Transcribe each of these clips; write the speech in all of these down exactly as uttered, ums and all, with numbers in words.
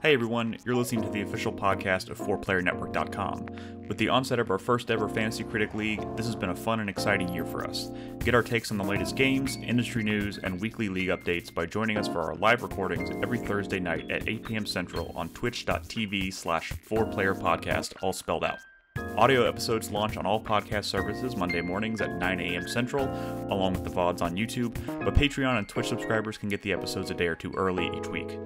Hey everyone, you're listening to the official podcast of four player network dot com. With the onset of our first ever Fantasy Critic League, this has been a fun and exciting year for us. Get our takes on the latest games, industry news, and weekly league updates by joining us for our live recordings every Thursday night at eight p.m. Central on twitch dot t v slash four player podcast, all spelled out. Audio episodes launch on all podcast services Monday mornings at nine a.m. Central, along with the V O Ds on YouTube, but Patreon and Twitch subscribers can get the episodes a day or two early each week.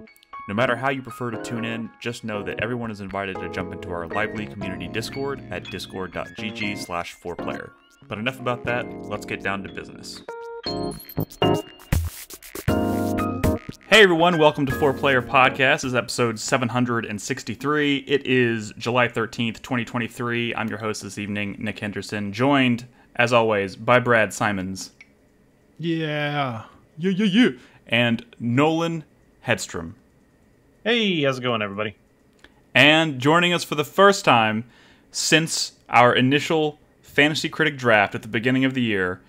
No matter how you prefer to tune in, just know that everyone is invited to jump into our lively community Discord at discord dot g g slash four player. But enough about that, let's get down to business. Hey everyone, welcome to four player podcast. This is episode seven hundred sixty-three. It is July thirteenth, twenty twenty-three. I'm your host this evening, Nick Henderson, joined, as always, by Brad Simons. Yeah. Yeah, yeah, yeah. And Nolan Hedstrom. Hey, how's it going, everybody? And joining us for the first time since our initial Fantasy Critic draft at the beginning of the year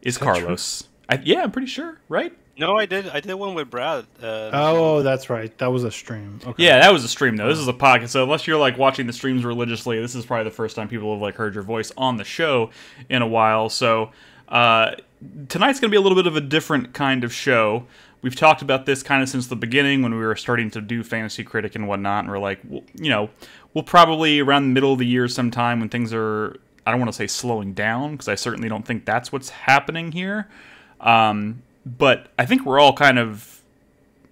is Carlos. I, yeah, I'm pretty sure, right? No, I did. I did one with Brad. Uh, oh, that's right. That was a stream. Okay. Yeah, that was a stream, though. This is a podcast, so unless you're like watching the streams religiously, this is probably the first time people have like heard your voice on the show in a while. So uh, tonight's going to be a little bit of a different kind of show. We've talked about this kind of since the beginning when we were starting to do Fantasy Critic and whatnot, and we're like, well, you know, we'll probably around the middle of the year sometime when things are, I don't want to say slowing down, because I certainly don't think that's what's happening here, um, but I think we're all kind of,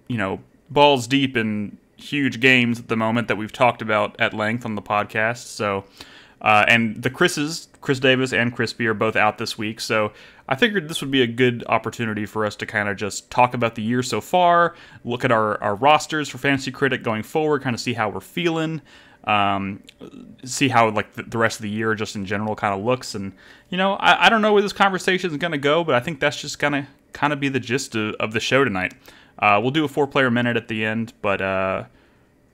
you know, balls deep in huge games at the moment that we've talked about at length on the podcast, so... Uh, and the Chris's, Chris Davis and Crispy, are both out this week, so I figured this would be a good opportunity for us to kind of just talk about the year so far, look at our, our rosters for Fantasy Critic going forward, kind of see how we're feeling, um, see how like the, the rest of the year just in general kind of looks, and you know, I, I don't know where this conversation is going to go, but I think that's just going to kind of be the gist of, of the show tonight. Uh, we'll do a four-player minute at the end, but... Uh,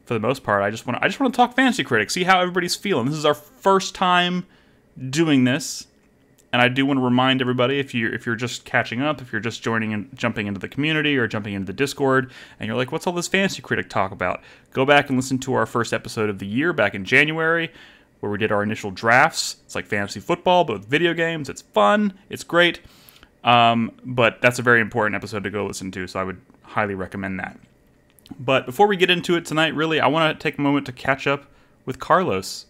For the most part, I just want to I just want to talk Fantasy Critic, see how everybody's feeling. This is our first time doing this, and I do want to remind everybody, if you if you're just catching up, if you're just joining and jumping into the community or jumping into the Discord, and you're like, what's all this Fantasy Critic talk about? Go back and listen to our first episode of the year back in January, where we did our initial drafts. It's like fantasy football, but with video games. It's fun. It's great. Um, but that's a very important episode to go listen to, so I would highly recommend that. But before we get into it tonight, really, I want to take a moment to catch up with Carlos,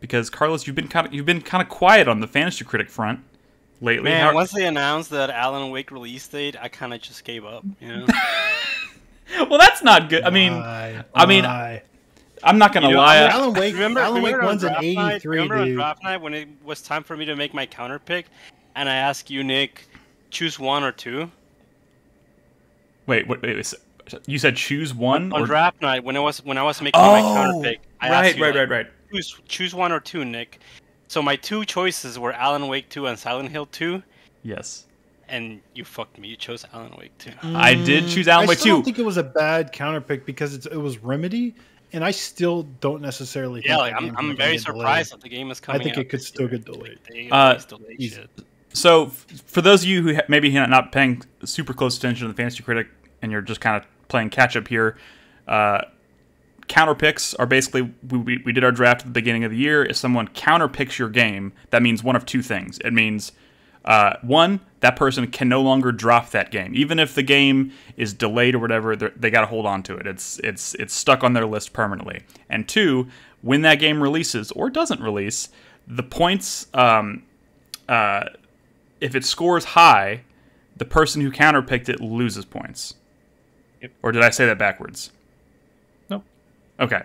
because Carlos, you've been kind of you've been kind of quiet on the Fantasy Critic front lately. Man, How once they announced that Alan Wake release date, I kind of just gave up. You know? Well, that's not good. I mean, why? I mean, why? I'm not gonna you know, lie. I mean, Alan Wake, remember, Alan Wake one's an eighty-three. Remember on draft night when it was time for me to make my counter pick, and I asked you, Nick, choose one or two. Wait, what? Wait, wait, you said choose one on or... draft night when I was when I was making oh, my counter pick. I right, you, right, like, right, right. Choose, choose one or two, Nick. So my two choices were Alan Wake two and Silent Hill two. Yes. And you fucked me. You chose Alan Wake two. Mm, I did choose Alan Wake two. I still don't think it was a bad counter pick because it's, it was Remedy, and I still don't necessarily. Yeah, think like, I'm I'm very surprised delayed. that the game is coming. I think out it could still year. get delayed. Uh, delayed so for those of you who maybe not paying super close attention to the Fantasy Critic, and you're just kind of playing catch-up here, uh, counterpicks are basically, we, we, we did our draft at the beginning of the year. If someone counterpicks your game, that means one of two things. It means, uh, one, that person can no longer drop that game. Even if the game is delayed or whatever, they got to hold on to it. It's, it's, it's stuck on their list permanently. And two, when that game releases or doesn't release, the points, um, uh, if it scores high, the person who counterpicked it loses points. Yep. Or did I say that backwards? Nope. Okay.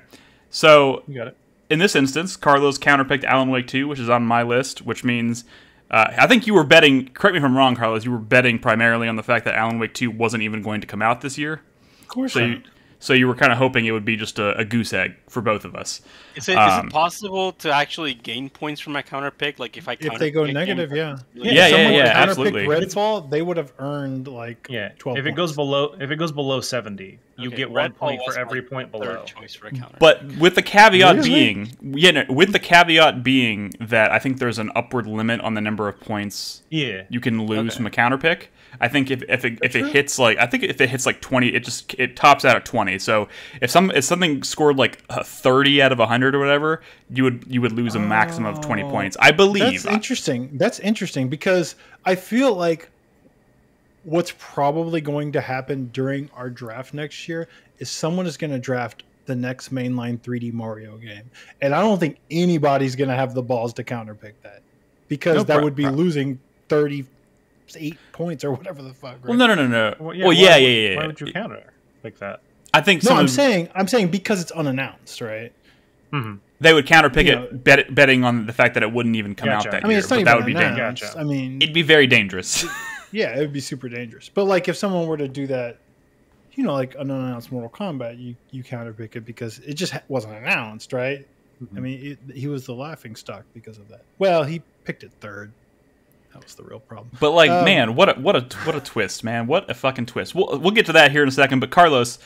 So, you got it. In this instance, Carlos counterpicked Alan Wake two, which is on my list, which means... Uh, I think you were betting... Correct me if I'm wrong, Carlos. You were betting primarily on the fact that Alan Wake two wasn't even going to come out this year. Of course so not. You, so you were kind of hoping it would be just a, a goose egg for both of us. Is it, um, is it possible to actually gain points from my counterpick? Like, if I counterpick... If they go negative, yeah. Yeah, yeah, yeah, yeah, yeah absolutely. If someone counterpicked Redfall, they would have earned, like, yeah. twelve if it points. Goes below, if it goes below seventy, You okay, get one point for every point below. Choice for a counter. But with the caveat really? being, yeah, no, with the caveat being that I think there's an upward limit on the number of points yeah. you can lose okay. from a counter pick. I think if if it, if it hits like I think if it hits like twenty, it just it tops out at twenty. So if some if something scored like thirty out of a hundred or whatever, you would you would lose a maximum oh, of twenty points. I believe. That's interesting. That's interesting because I feel like what's probably going to happen during our draft next year is someone is going to draft the next mainline three D Mario game, and I don't think anybody's going to have the balls to counterpick that because no, that would be losing thirty. Eight points or whatever the fuck. Right? Well, no, no, no, no. Well, yeah, well, yeah, why, yeah, yeah, yeah. Why would you counter like that? I think. No, I'm saying, I'm saying because it's unannounced, right? Mm-hmm. They would counterpick it, bet, betting on the fact that it wouldn't even come gotcha. out that I mean, year. It's not even that would be dangerous. Gotcha. I mean, it'd be very dangerous. It, yeah, it would be super dangerous. But like, if someone were to do that, you know, like an unannounced Mortal Kombat, you you counterpick it because it just wasn't announced, right? Mm-hmm. I mean, it, he was the laughing stock because of that. Well, he picked it third. That was the real problem. But like, um, man, what a what a what a twist, man! What a fucking twist. We'll we'll get to that here in a second. But Carlos,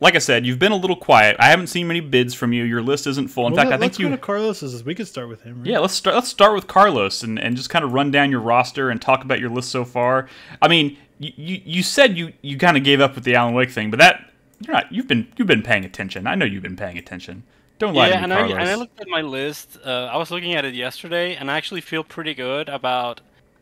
like I said, you've been a little quiet. I haven't seen many bids from you. Your list isn't full. In well, fact, let, I think let's you. Let's go to Carlos's. We could start with him. Right? Yeah, let's start. Let's start with Carlos and and just kind of run down your roster and talk about your list so far. I mean, you you, you said you you kind of gave up with the Alan Wake thing, but that you're not. You've been you've been paying attention. I know you've been paying attention. Don't lie yeah, to me, and Carlos. I, and I looked at my list. Uh, I was looking at it yesterday, and I actually feel pretty good about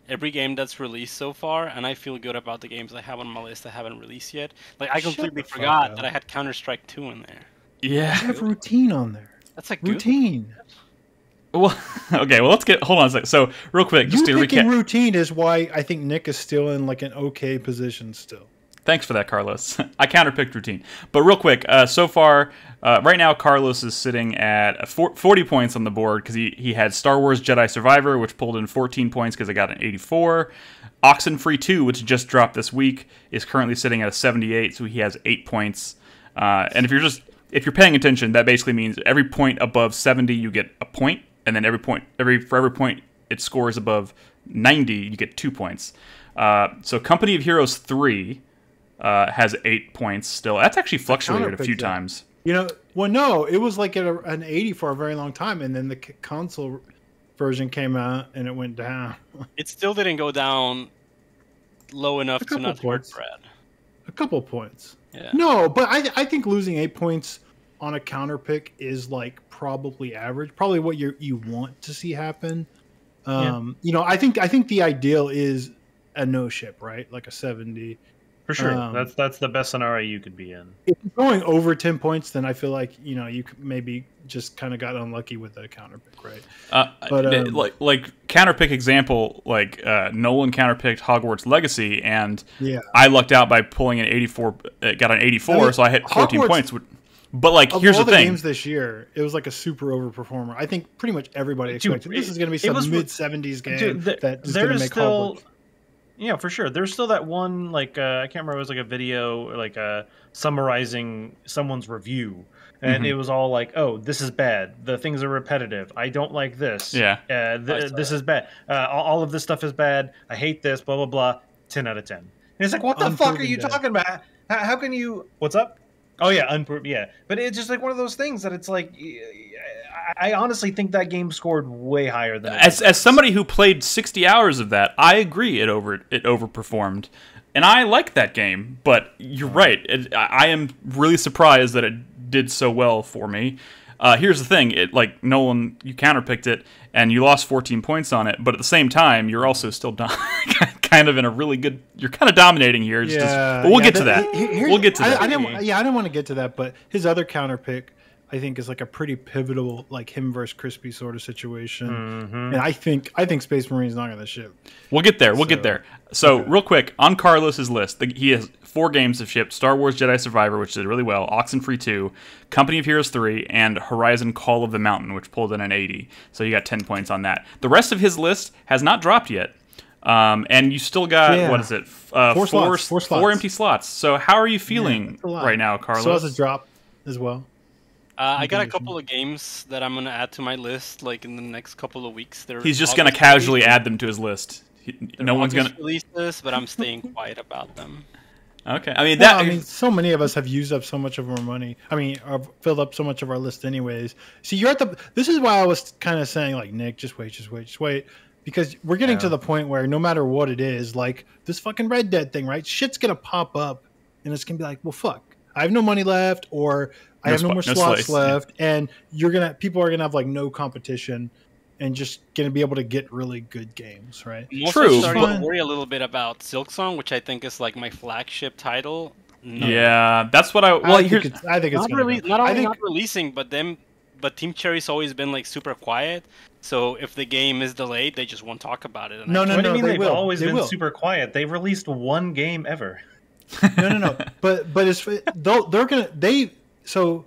every game that's released so far, and I feel good about the games I have on my list I haven't released yet. Like, I completely forgot that I had Counter-Strike two in there. Yeah. I have Routine on there. That's like Routine. Well, okay, well, let's get... Hold on a second. So, real quick, just to recap. You picking Routine is why I think Nick is still in, like, an okay position still. Thanks for that, Carlos. I counterpicked Routine. But real quick, uh, so far, uh, right now, Carlos is sitting at forty points on the board because he, he had Star Wars Jedi Survivor, which pulled in fourteen points because it got an eighty-four. Oxenfree Two, which just dropped this week, is currently sitting at a seventy-eight, so he has eight points. Uh, and if you're just if you're paying attention, that basically means every point above seventy, you get a point, and then every point every for every point it scores above ninety, you get two points. Uh, so Company of Heroes Three. Uh, has eight points still. That's actually fluctuated a few times. You know, well, no, it was like at a, an eighty for a very long time, and then the console version came out, and it went down. It still didn't go down low enough to not hurt Brad. A couple points. Yeah. No, but I, I think losing eight points on a counter pick is like probably average, probably what you you want to see happen. Um, yeah. You know, I think I think the ideal is a no ship, right? Like a seventy. For sure, um, that's that's the best scenario you could be in. If you're going over ten points, then I feel like you know you maybe just kind of got unlucky with the counterpick, right? Uh, but um, like like counterpick example, like uh, Nolan counterpicked Hogwarts Legacy, and yeah. I lucked out by pulling an eighty-four, uh, got an eighty-four, I mean, so I hit fourteen Hogwarts, points. But like, here's the thing: of all the games this year, it was like a super overperformer. I think pretty much everybody expected dude, this it, is going to be some mid seventies game dude, the, that is going to make still... Hogwarts. Yeah, for sure. There's still that one, like, uh, I can't remember, it was like a video, like, uh, summarizing someone's review. And mm-hmm. it was all like, oh, this is bad. The things are repetitive. I don't like this. Yeah. Uh, th this that. is bad. Uh, all of this stuff is bad. I hate this, blah, blah, blah. ten out of ten. And it's like, what the Unproven fuck are you dead. talking about? How, how can you... What's up? Oh, yeah, unproven. Yeah. But it's just like one of those things that it's like... I honestly think that game scored way higher than it as was. As somebody who played sixty hours of that, I agree it over it overperformed, and I like that game. But you're right, it, I am really surprised that it did so well for me. Uh, here's the thing: it like Nolan, you counterpicked it, and you lost fourteen points on it. But at the same time, you're also still kind of in a really good. You're kind of dominating here. It's yeah, just, but we'll yeah, get to that. Here, we'll get to I, that. I didn't, yeah, I didn't want to get to that, but his other counterpick. I think is like a pretty pivotal, like him versus Crispy sort of situation, mm-hmm. and I think I think Space Marine's not gonna ship. We'll get there. We'll so, get there. So okay. real quick on Carlos's list, the, he has four games have shipped: Star Wars Jedi Survivor, which did really well; Oxenfree Two, Company of Heroes Three, and Horizon Call of the Mountain, which pulled in an eighty. So you got ten points on that. The rest of his list has not dropped yet, um, and you still got yeah. what is it? Uh, four, four slots. Four slots. Four empty slots. So how are you feeling yeah, right now, Carlos? So has a drop as well. Uh, I got a couple of games that I'm gonna add to my list, like in the next couple of weeks. They're He's just August gonna casually releases. add them to his list. He, no one's gonna release this, but I'm staying quiet about them. Okay. I mean, that. Well, I mean, so many of us have used up so much of our money. I mean, I've filled up so much of our list anyways. See, you're at the. This is why I was kind of saying, like, Nick, just wait, just wait, just wait. Because we're getting yeah. to the point where no matter what it is, like this fucking Red Dead thing, right? Shit's going to pop up and it's going to be like, well, fuck. I have no money left, or I no have no more no slots slice. left. Yeah. And you're going to, people are going to have like no competition and just going to be able to get really good games, right? I'm also True. starting but... to worry a little bit about Silksong, which I think is like my flagship title. No. Yeah, that's what I, well, I here's, think it's, I think it's not, really, not only I think... not releasing, but them, but Team Cherry's always been like super quiet. So if the game is delayed, they just won't talk about it. And no, I no, no, I mean, they've will. always they been will. super quiet. They've released one game ever. no, no, no. But but it's they'll, they're gonna they so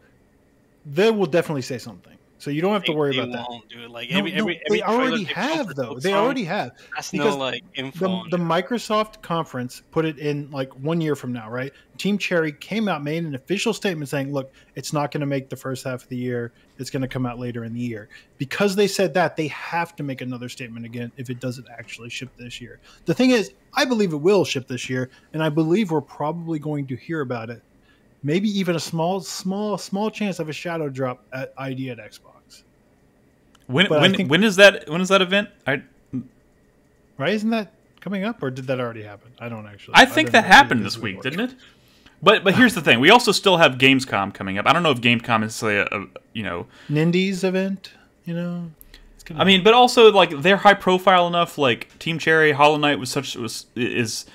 they will definitely say something. So you don't have they, to worry they about won't, that. Dude. Like every, no, no, every, every they already have though. They already have. That's no like info. The, the Microsoft conference put it in like one year from now, right? Team Cherry came out, made an official statement saying, "Look, it's not going to make the first half of the year. It's going to come out later in the year." Because they said that, they have to make another statement again if it doesn't actually ship this year. The thing is, I believe it will ship this year, and I believe we're probably going to hear about it. Maybe even a small, small, small chance of a shadow drop at I D at Xbox. When, but when, when is that? When is that event? I, right? Isn't that coming up, or did that already happen? I don't actually. I think I that happened this week, didn't it? But but here's the thing: we also still have Gamescom coming up. I don't know if Gamescom is a, a you know Nindies event. You know, it's gonna I mean, but also like they're high profile enough. Like Team Cherry, Hollow Knight was such was is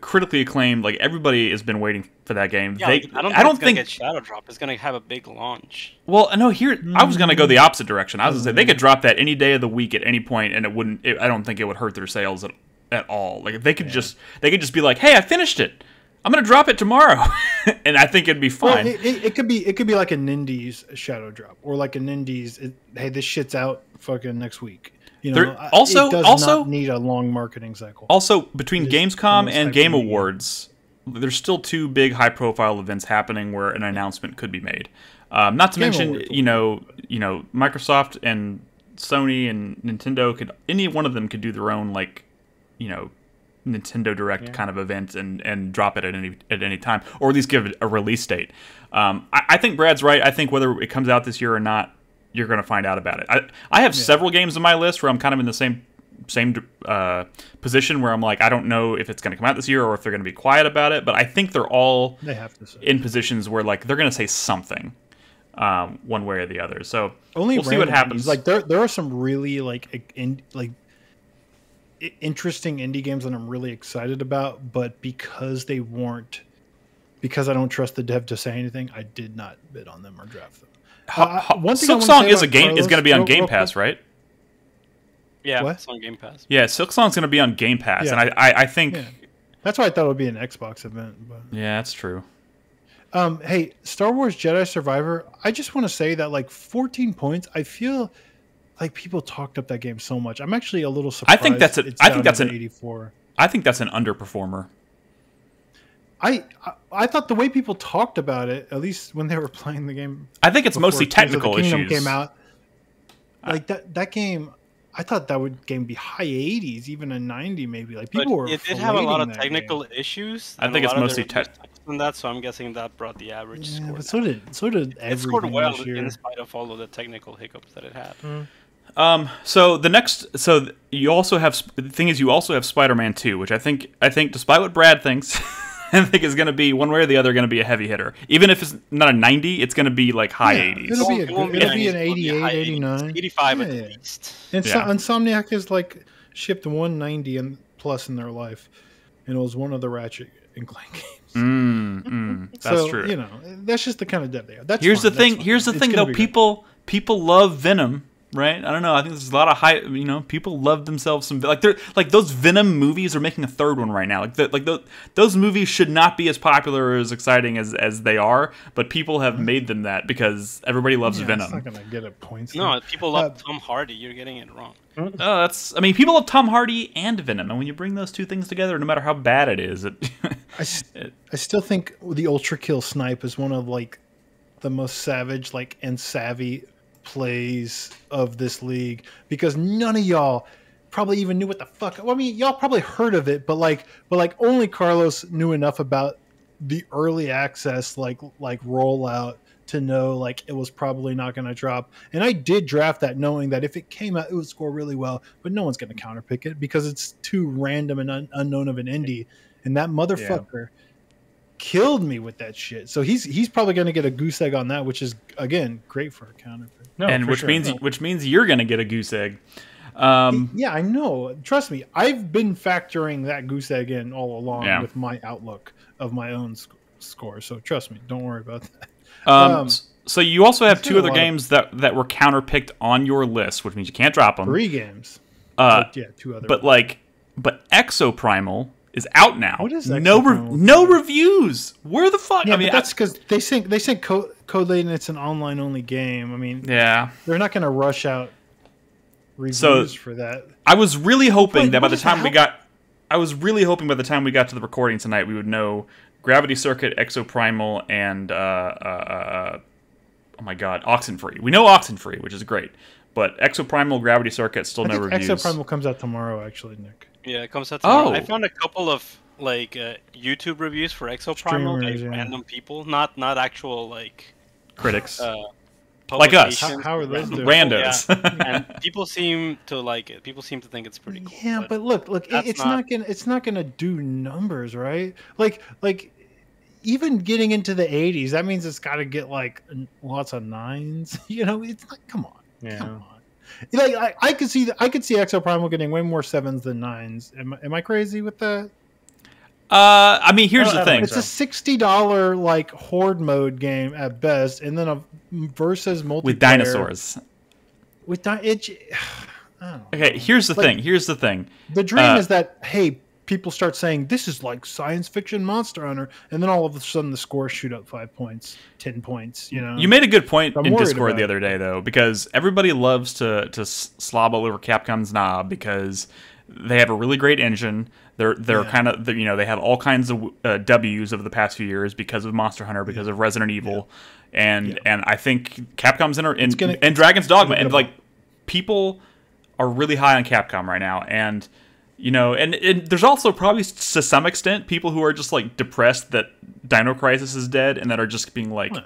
critically acclaimed. Like everybody has been waiting for that game. Yeah, they, I don't. I don't think, think Shadow Drop is going to have a big launch. Well, no. Here, mm. I was going to go the opposite direction. I was mm. going to say they could drop that any day of the week at any point, and it wouldn't. It, I don't think it would hurt their sales at at all. Like if they could yeah. just they could just be like, hey, I finished it. I'm gonna drop it tomorrow, and I think it'd be fine. Well, it, it, it could be, it could be like a Nindies shadow drop, or like a Nindies. It, hey, this shit's out fucking next week. You know, there, also, it does also not need a long marketing cycle. Also, between Gamescom and Game Awards, there's still two big high-profile events happening where an announcement could be made. Um, not to Game mention, Awards, you know, you know, Microsoft and Sony and Nintendo could, any one of them could do their own, like, you know, Nintendo Direct yeah. kind of event and and drop it at any at any time, or at least give it a release date. Um, I, I think Brad's right. I think whether it comes out this year or not, you're going to find out about it. I I have yeah. several games on my list where I'm kind of in the same same uh, position where I'm like, I don't know if it's going to come out this year or if they're going to be quiet about it. But I think they're all they have to say. in positions where like they're going to say something, um, one way or the other. So Only we'll see what happens. Like there there are some really like in like. interesting indie games that I'm really excited about, but because they weren't, because I don't trust the dev to say anything, I did not bid on them or draft them. Uh, Silksong is a game Carlos, is going to be on Game Pass, right? Yeah, what? It's on Game Pass. Yeah, Silksong's going to be on Game Pass, yeah. and I, I, I think yeah. that's why I thought it would be an Xbox event. But. Yeah, that's true. Um, hey, Star Wars Jedi Survivor. I just want to say that like fourteen points. I feel. Like people talked up that game so much. I'm actually a little surprised. I think that's a, I think that's an eighty-four. I think that's an underperformer. I, I I thought the way people talked about it, at least when they were playing the game, I think it's mostly technical Tears of the Kingdom issues. Came out like that that game. I thought that would game be high eighties, even a ninety maybe. Like people but were. It did have a lot of technical game. issues. I think it's mostly technical. On that, so I'm guessing that brought the average yeah, score. But so did so did everything. It scored well in spite of all of the technical hiccups that it had. Mm. Um, so the next, so you also have the thing is you also have Spider-Man two, which I think I think, despite what Brad thinks, I think is going to be one way or the other going to be a heavy hitter. Even if it's not a ninety, it's going to be like high yeah, eighties. It'll be, a good, it'll be an eighty-eight, eighty-nine, eighty-five yeah. at least. And yeah. Insomniac has like shipped one ninety and plus in their life, and it was one of the Ratchet and Clank games. Mm, mm, that's so, true. You know, that's just the kind of dev they are. That's here's fine, the thing. That's here's the it's thing though. People good. people love Venom. Right, I don't know. I think there's a lot of high, you know, people love themselves some like they're like those Venom movies are making a third one right now. Like the, like those those movies should not be as popular or as exciting as as they are, but people have made them that because everybody loves yeah, Venom. It's not gonna get a point. No, thing. people love uh, Tom Hardy. You're getting it wrong. Oh, that's. I mean, people love Tom Hardy and Venom, and when you bring those two things together, no matter how bad it is, it. I, st it I still think the Ultra Kill Snipe is one of like the most savage, like and savvy. plays of this league because none of y'all probably even knew what the fuck. Well, I mean, y'all probably heard of it, but like, but like only Carlos knew enough about the early access, like like rollout, to know like it was probably not going to drop. And I did draft that knowing that if it came out, it would score really well, but no one's going to counterpick it because it's too random and un unknown of an indie. And that motherfucker yeah. killed me with that shit. So he's he's probably going to get a goose egg on that, which is again great for a counterpick. No, and which sure. means no. which means you're going to get a goose egg. Um, yeah, I know. Trust me, I've been factoring that goose egg in all along yeah. with my outlook of my own sc score. So trust me, don't worry about that. Um, um, so you also have two other games that, that were counterpicked on your list, which means you can't drop them. Three games. Uh, but, yeah, two other. But ones. like, but Exoprimal is out now. What is Exoprimal? No, re no reviews. Where the fuck? Yeah, I mean, that's because they sent they sent co Codelate and it's an online only game. I mean, yeah, they're not going to rush out reviews so, for that. I was really hoping Wait, that by the time we got, I was really hoping by the time we got to the recording tonight, we would know. Gravity Circuit, Exoprimal, and uh, uh, uh, oh my god, Oxenfree. We know Oxenfree, which is great, but Exoprimal, Gravity Circuit, still I no reviews. Exoprimal comes out tomorrow, actually, Nick. Yeah, it comes out tomorrow. Oh. I found a couple of like uh, YouTube reviews for Exoprimal, like yeah. random people, not not actual like critics, uh, like us. How, how are those randos? Yeah. And people seem to like it. People seem to think it's pretty cool. Yeah, but, but look, look, it's not, not gonna it's not gonna do numbers, right? Like like. Even getting into the eighties, that means it's got to get like lots of nines. You know, it's like, come on, yeah. come on. Like I, I could see, I could see Exoprimal getting way more sevens than nines. Am, am I crazy with that? Uh, I mean, here's no, the thing: it's so. a sixty dollar like horde mode game at best, and then a versus multiplayer with dinosaurs. With di it, I don't know. Okay, here's the like, thing. Here's the thing. The dream uh, is that hey. people start saying this is like science fiction Monster Hunter, and then all of a sudden the scores shoot up five points, ten points. You know, you made a good point in Discord the other day though, because everybody loves to to slob all over Capcom's knob because they have a really great engine. They're they're yeah. kind of you know they have all kinds of uh, W's over the past few years because of Monster Hunter, because yeah. of Resident Evil, yeah. and yeah. and I think Capcom's in and, gonna, and Dragon's Dogma and like people are really high on Capcom right now and. You know, and, and there's also probably to some extent people who are just like depressed that Dino Crisis is dead and that are just being like,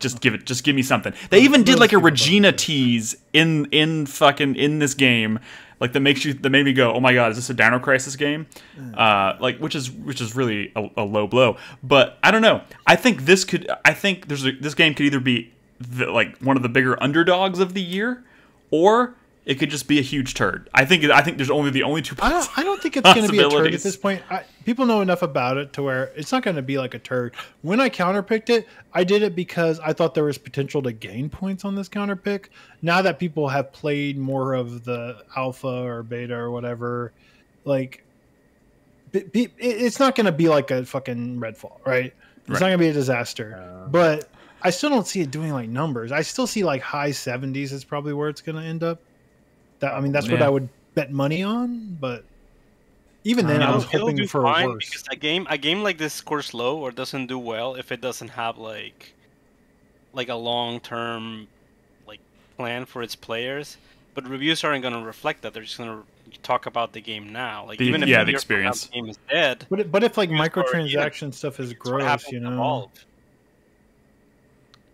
just give it, just give me something. They even did like a Regina tease in in fucking in this game, like that makes you that made me go, oh my god, is this a Dino Crisis game? Uh, like which is which is really a, a low blow. But I don't know. I think this could. I think there's a, this game could either be the, like one of the bigger underdogs of the year, or it could just be a huge turd. I think. I think there's only the only two. I don't. I don't think it's going to be a turd at this point. I, people know enough about it to where it's not going to be like a turd. When I counterpicked it, I did it because I thought there was potential to gain points on this counterpick. Now that people have played more of the alpha or beta or whatever, like, it's not going to be like a fucking Redfall, right? It's right. not going to be a disaster, uh, but I still don't see it doing like numbers. I still see like high seventies is probably where it's going to end up. That, I mean, that's yeah. what I would bet money on, but even then, I, I was hoping do for fine, worse. Because a game, a game like this scores low or doesn't do well if it doesn't have like, like a long-term, like plan for its players. But reviews aren't going to reflect that; they're just going to talk about the game now. Like the, even if yeah, the experience game is dead, but it, but if like microtransaction are, yeah, stuff is gross, you know. Evolved.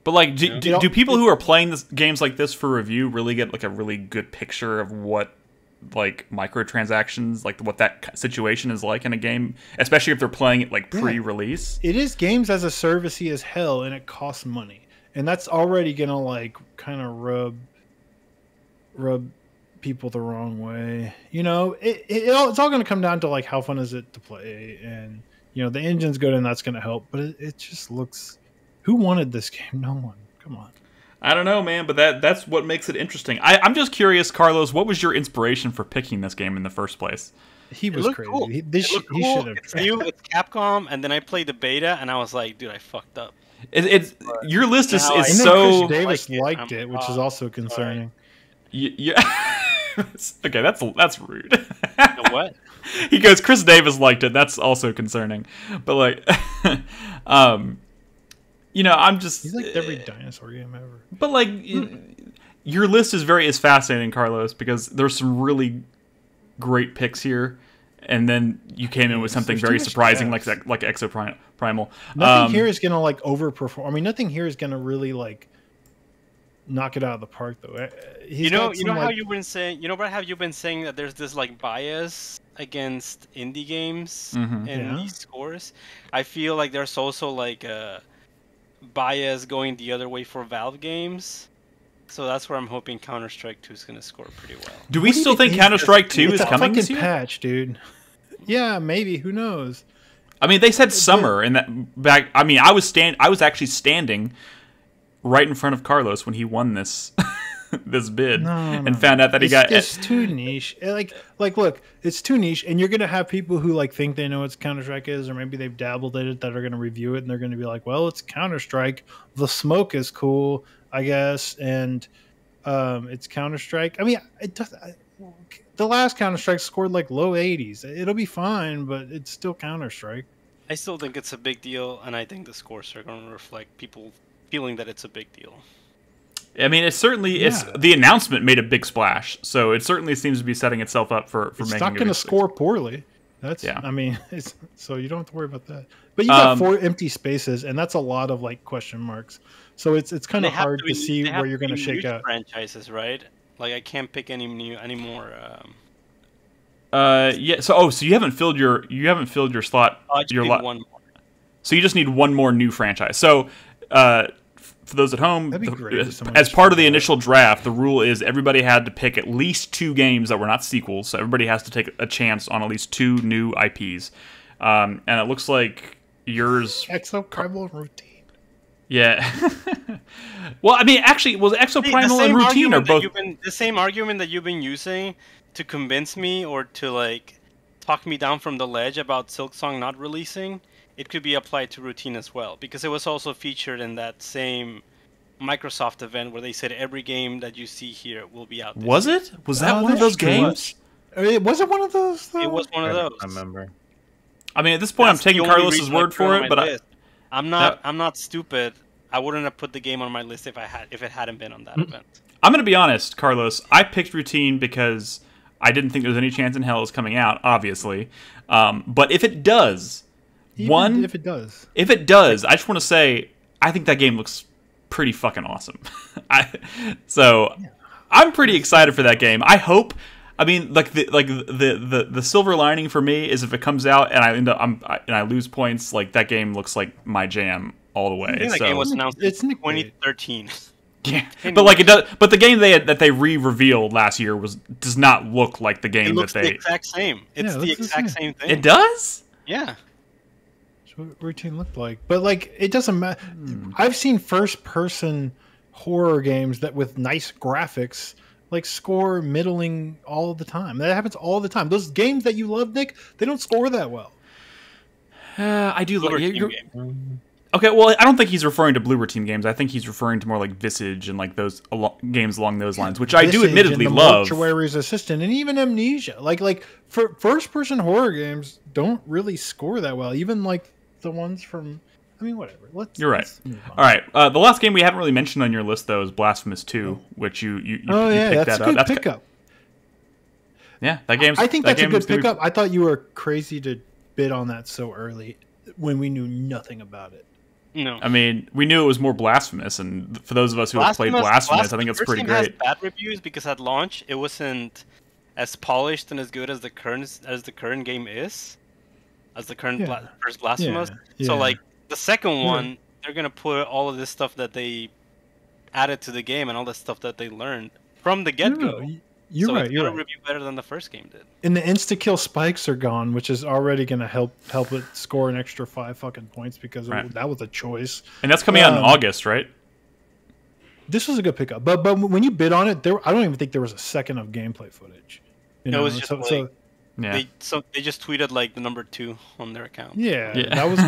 But like, do, yeah. do, do people who are playing this, games like this for review really get like a really good picture of what like microtransactions, like what that situation is like in a game, especially if they're playing it like pre-release? Yeah. It is games as a service-y as hell, and it costs money, and that's already gonna like kind of rub rub people the wrong way. You know, it, it, it all, it's all gonna come down to like how fun is it to play, and you know the engine's good and that's gonna help, but it, it just looks. Who wanted this game? No one. Come on. I don't know, man, but that that's what makes it interesting. I, I'm just curious, Carlos, what was your inspiration for picking this game in the first place? He was crazy. Cool. He, this sh cool. he should have. It's new with Capcom, and then I played the beta, and I was like, dude, I fucked up. It, it's but your list is, is so. Chris Davis like liked it, it which uh, is also concerning. You, you okay, that's that's rude. You know what? He goes, Chris Davis liked it. That's also concerning, but like, um. You know, I'm just... He's like every dinosaur game ever. But, like, mm-hmm. your list is very is fascinating, Carlos, because there's some really great picks here, and then you came in with something There's very surprising like that, like Exoprimal. Nothing um, here is going to like overperform. I mean, nothing here is going to really like knock it out of the park, though. He's you know, some, you know like, how you've been saying, you know, how you've been saying that there's this like bias against indie games mm-hmm. and yeah. these scores. I feel like there's also like a bias going the other way for Valve games. So that's where I'm hoping Counter-Strike two is going to score pretty well. Do we what still do think Counter-Strike two is a coming this year? Patch, dude. Yeah, maybe. Who knows? I mean, they said it's summer, and that back. I mean, I was stand. I was actually standing right in front of Carlos when he won this this bid, no, no, and found out that he it's, got. It's too niche. Like, like, look, it's too niche, and you're going to have people who like think they know what Counter-Strike is, or maybe they've dabbled in it, that are going to review it, and they're going to be like, "Well, it's Counter-Strike. The smoke is cool." I guess, and um, it's Counter-Strike. I mean, it does, I, the last Counter-Strike scored like low eighties. It'll be fine, but it's still Counter-Strike. I still think it's a big deal, and I think the scores are going to reflect people feeling that it's a big deal. I mean, it's certainly yeah. it's the announcement made a big splash, so it certainly seems to be setting itself up for for it's making. It's not going to score poorly. That's yeah. I mean, it's, so you don't have to worry about that. But you got um, four empty spaces, and that's a lot of like question marks. So it's it's kind of hard to, to see where you're going to shake out. Franchises, right? Like I can't pick any new anymore. Um... Uh, yeah. So oh, so you haven't filled your you haven't filled your slot. Oh, I just your lot. One more. So you just need one more new franchise. So uh, for those at home, the, as, as part of the initial draft, the rule is everybody had to pick at least two games that were not sequels. So everybody has to take a chance on at least two new I Ps. Um, and it looks like yours. Exoprimal Routine. Yeah. Well, I mean, actually, well, Exoprimal and Routine are both been, the same argument that you've been using to convince me or to like talk me down from the ledge about Silksong not releasing. It could be applied to Routine as well because it was also featured in that same Microsoft event where they said every game that you see here will be out. This was year. It? Was that oh, one of those games? Was it wasn't one of those. Though? It was one of those. I remember. I mean, at this point, that's I'm taking Carlos's word for it, but I. I'm not. That, I'm not stupid. I wouldn't have put the game on my list if I had, if it hadn't been on that event. I'm gonna be honest, Carlos. I picked Routine because I didn't think there was any chance in hell it was coming out. Obviously, um, but if it does, Even one if it does, if it does, I just want to say I think that game looks pretty fucking awesome. I, so yeah. I'm pretty excited for that game. I hope. I mean, like the like the, the the silver lining for me is if it comes out and I end up I'm, I, and I lose points, like that game looks like my jam all the way. Yeah, so. That game was announced it's in twenty thirteen. Yeah, but like it does. But the game they had, that they re-revealed last year was does not look like the game it looks that they. The exact same. It's yeah, the exact the same. same thing. It does. Yeah. That's what Routine looked like, but like it doesn't matter. Hmm. I've seen first-person horror games that with nice graphics. Like score middling all the time. That happens all the time. Those games that you love, Nick, they don't score that well. Uh, I do love game. Okay, well, I don't think he's referring to Bloober Team games. I think he's referring to more like Visage and like those al games along those lines, which Visage I do admittedly and the love. Mortuary's Assistant and even Amnesia. Like like for first-person horror games don't really score that well. Even like the ones from. I mean, whatever. Let's, You're right. Let's All right. Uh, the last game we haven't really mentioned on your list, though, is Blasphemous two, which you, you, you, oh, you yeah, picked that up. Oh, yeah, that's a good pickup. Yeah, that game's I think that that's a good pickup. Be... I thought you were crazy to bid on that so early when we knew nothing about it. No. I mean, we knew it was more Blasphemous, and for those of us who have played Blasphemous, Blasphemous, I think it's pretty great. It has bad reviews because at launch, it wasn't as polished and as good as the current, as the current game is, as the current yeah. bla first Blasphemous. Yeah. Yeah. So, like, the second one, yeah. they're gonna put all of this stuff that they added to the game and all the stuff that they learned from the get go. Yeah, you're so right. It's you're gonna right. review better than the first game did. And the insta kill spikes are gone, which is already gonna help help it score an extra five fucking points because right. it, that was a choice. And that's coming um, out in August, right? This was a good pickup, but but when you bid on it, there I don't even think there was a second of gameplay footage. You no, know? It was just so, like, so, Yeah. They, so they just tweeted like the number two on their account. Yeah, yeah. that was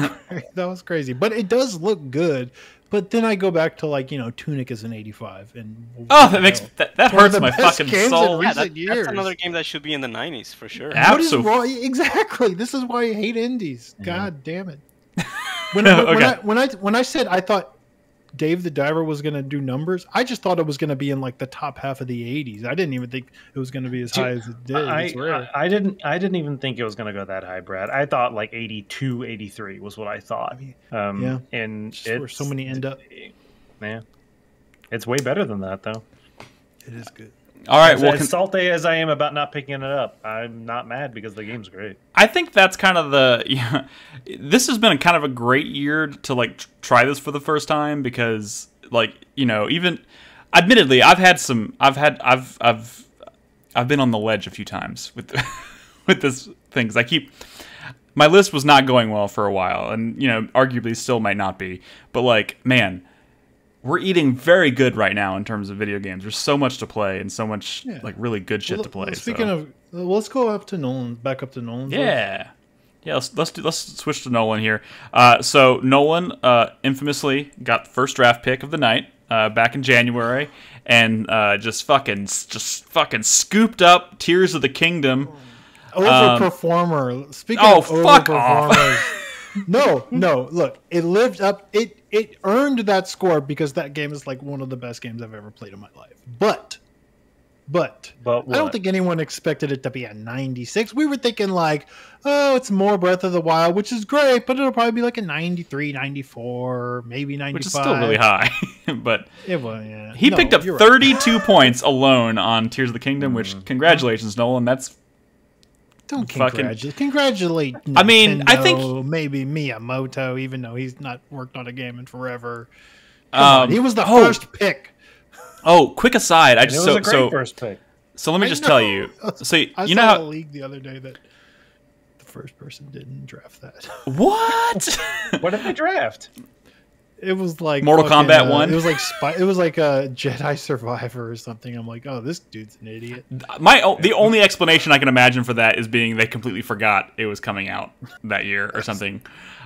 that was crazy, but it does look good. But then I go back to like you know, Tunic is an eighty-five, and oh, that makes that, that hurts my fucking soul. Yeah, that, that's another game that should be in the nineties for sure. Absolutely, what is wrong? Exactly. This is why I hate indies. Mm-hmm. God damn it. When, when, okay. when I when I when I said I thought Dave the Diver was going to do numbers. I just thought it was going to be in like the top half of the eighties. I didn't even think it was going to be as Dude, high as it did. I, I, I didn't I didn't even think it was going to go that high, Brad. I thought like eighty-two, eighty-three was what I thought. Um, yeah. And just it's where so many end up. Yeah. It's way better than that, though. It is good. All right. As, well, as salty as I am about not picking it up, I'm not mad because the game's great. I think that's kind of the. Yeah, this has been a kind of a great year to like try this for the first time because, like, you know, even, admittedly, I've had some. I've had. I've. I've. I've been on the ledge a few times with, with this things. I keep. My list was not going well for a while, and you know, arguably still might not be. But like, man. We're eating very good right now in terms of video games. There's so much to play and so much yeah. like really good shit well, to play. Speaking so. of, well, let's go up to Nolan, back up to Nolan. Yeah, yeah. Let's let's do, let's switch to Nolan here. Uh, so Nolan uh, infamously got the first draft pick of the night uh, back in January, and uh, just fucking just fucking scooped up Tears of the Kingdom. Overperformer. Um, Speaking oh, of fuck off. no, no. Look, it lived up. It it earned that score because that game is like one of the best games I've ever played in my life. But, but, but I don't think anyone expected it to be a ninety-six. We were thinking like, oh, it's more Breath of the Wild, which is great, but it'll probably be like a ninety-three, ninety-four, maybe ninety-five. Which is still really high. But it was, yeah. he no, picked up thirty-two right. points alone on Tears of the Kingdom. Mm. Which, congratulations, Nolan. That's Don't congratulate. Fucking, congratulate. Nintendo, I mean, I think maybe Miyamoto, even though he's not worked on a game in forever. Um, he was the oh, first pick. Oh, quick aside. I just it was so, a great so first pick. So let me I just know. tell you. So you, I you saw know how a league the other day that the first person didn't draft that. What? What did they draft? It was like Mortal fucking, Kombat uh, one. It was like spy, it was like a Jedi Survivor or something. I'm like, oh, this dude's an idiot. My oh, the only explanation I can imagine for that is being they completely forgot it was coming out that year or yes. something.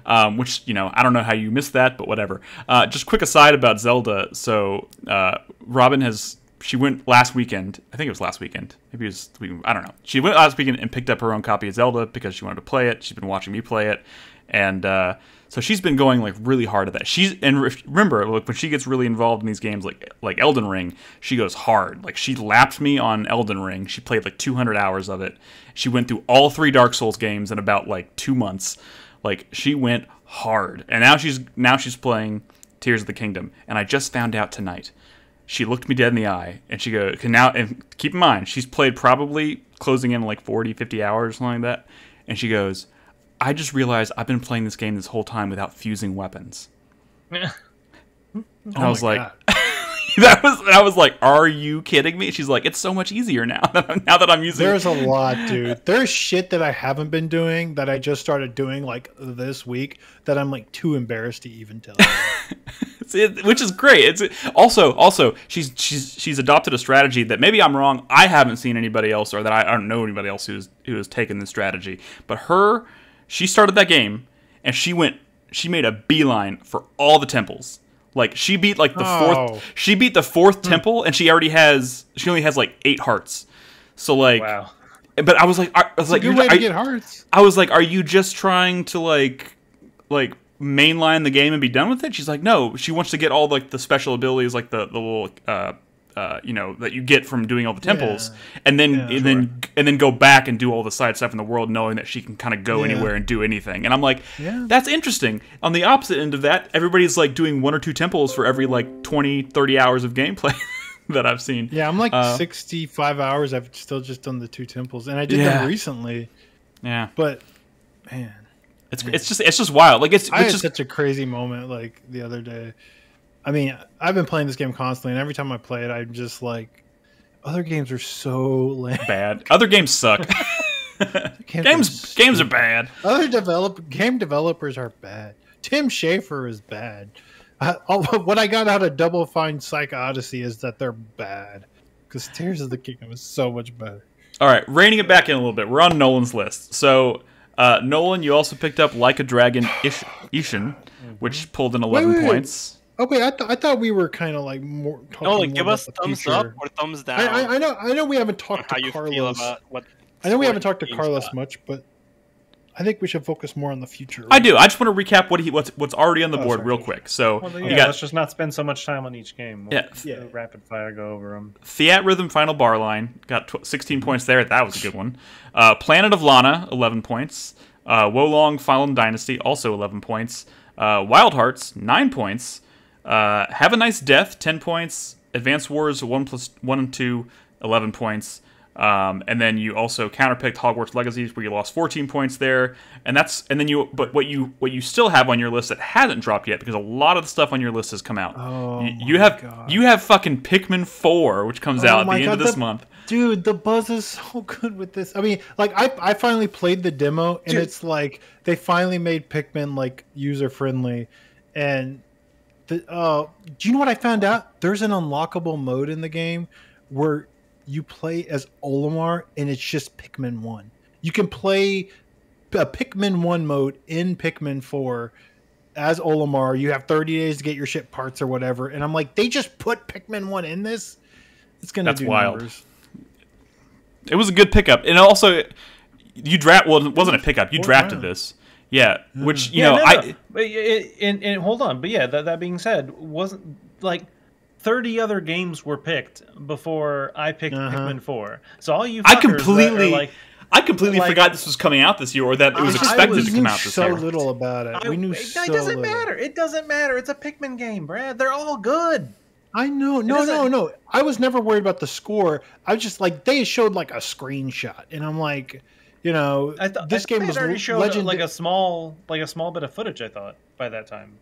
Um, which you know, I don't know how you missed that, but whatever. Uh, just quick aside about Zelda. So uh, Robin has she went last weekend. I think it was last weekend. Maybe it was I don't know. She went last weekend and picked up her own copy of Zelda because she wanted to play it. She's been watching me play it, and. Uh, So she's been going like really hard at that. She's and remember, look, when she gets really involved in these games, like like Elden Ring, she goes hard. Like she lapped me on Elden Ring. She played like two hundred hours of it. She went through all three Dark Souls games in about like two months. Like she went hard, and now she's now she's playing Tears of the Kingdom. And I just found out tonight. She looked me dead in the eye, and she goes, "Can now?" And keep in mind, she's played probably closing in like forty, fifty hours, something like that. And she goes. I just realized I've been playing this game this whole time without fusing weapons. And oh I was like, that was, I was like, are you kidding me? She's like, it's so much easier now that I'm, now that I'm using There's a lot, dude. There's shit that I haven't been doing that I just started doing like this week that I'm like too embarrassed to even tell you. Which is great. It's also, also she's, she's, she's adopted a strategy that maybe I'm wrong. I haven't seen anybody else or that I, I don't know anybody else who's, who has taken this strategy, but her, she started that game, and she went. She made a beeline for all the temples. Like she beat like the oh. fourth. She beat the fourth mm. temple, and she already has. She only has like eight hearts. So like, wow. But I was like, I was it's like, a good way to I, get hearts. I was like, are you just trying to like, like mainline the game and be done with it? She's like, no. She wants to get all like the special abilities, like the the little. Uh, Uh, you know that you get from doing all the temples, yeah. and then yeah, and sure. then and then go back and do all the side stuff in the world, knowing that she can kind of go yeah. anywhere and do anything. And I'm like, yeah. that's interesting. On the opposite end of that, everybody's like doing one or two temples for every like twenty, thirty hours of gameplay that I've seen. Yeah, I'm like uh, sixty-five hours. I've still just done the two temples, and I did yeah. them recently. Yeah, but man, it's man. it's just it's just wild. Like it's, I it's had just such a crazy moment like the other day. I mean, I've been playing this game constantly, and every time I play it, I'm just like, other games are so lame. Bad. Other games suck. other games games, are, games are bad. Other develop game developers are bad. Tim Schafer is bad. I, all, what I got out of Double Fine Psych Odyssey is that they're bad. Because Tears of the Kingdom is so much better. All right, reining it back in a little bit. We're on Nolan's list. So, uh, Nolan, you also picked up Like a Dragon Ish Ishin, which pulled in eleven wait, wait, wait. points. Okay, I, th I thought we were kind of like more. Talking no, like more give about us thumbs future. up or thumbs down. I, I, I know, I know we haven't talked to Carlos. I know we haven't talked to Carlos much, but I think we should focus more on the future. Right? I do. I just want to recap what he what's what's already on the oh, board sorry. real quick. So well, yeah, you got, let's just not spend so much time on each game. We'll, yeah. yeah, rapid fire, go over them. Theat Rhythm Final Bar Line got sixteen points there. That was a good one. Uh, Planet of Lana, eleven points. Uh, Wolong Fallen Dynasty, also eleven points. Uh, Wild Hearts, nine points. Uh, Have a Nice Death, ten points. Advance Wars one plus one and two, eleven points. Um, and then you also counterpicked Hogwarts Legacies, where you lost fourteen points there, and that's and then you. But what you what you still have on your list that hasn't dropped yet, because a lot of the stuff on your list has come out. Oh, you, you have God. you have fucking Pikmin four, which comes oh out at the end God, of this the, month. Dude, the buzz is so good with this. I mean, like I I finally played the demo, and dude. it's like they finally made Pikmin like user friendly, and the uh, do you know what I found out? There's an unlockable mode in the game where you play as Olimar, and it's just Pikmin one. You can play a Pikmin one mode in Pikmin four as Olimar. You have thirty days to get your ship parts or whatever. And I'm like, they just put Pikmin one in this? It's going to do wild. numbers. It was a good pickup. And also, you draft. Well, it wasn't a pickup. You drafted this. Yeah, which, you yeah, know, no, no. I... It, and, and hold on. But yeah, that, that being said, wasn't, like... thirty other games were picked before I picked uh-huh. Pikmin four. So all you fuckers I completely, like, I completely like, forgot this was coming out this year, or that it was expected was, to come out this so year. We knew so little about it. I, we knew it, so It doesn't little. matter. It doesn't matter. It's a Pikmin game, Brad. They're all good. I know. No, no, no. I was never worried about the score. I was just like, they showed like a screenshot, and I'm like, you know, I th this I game was already showed legend like a small, like a small bit of footage. I thought by that time,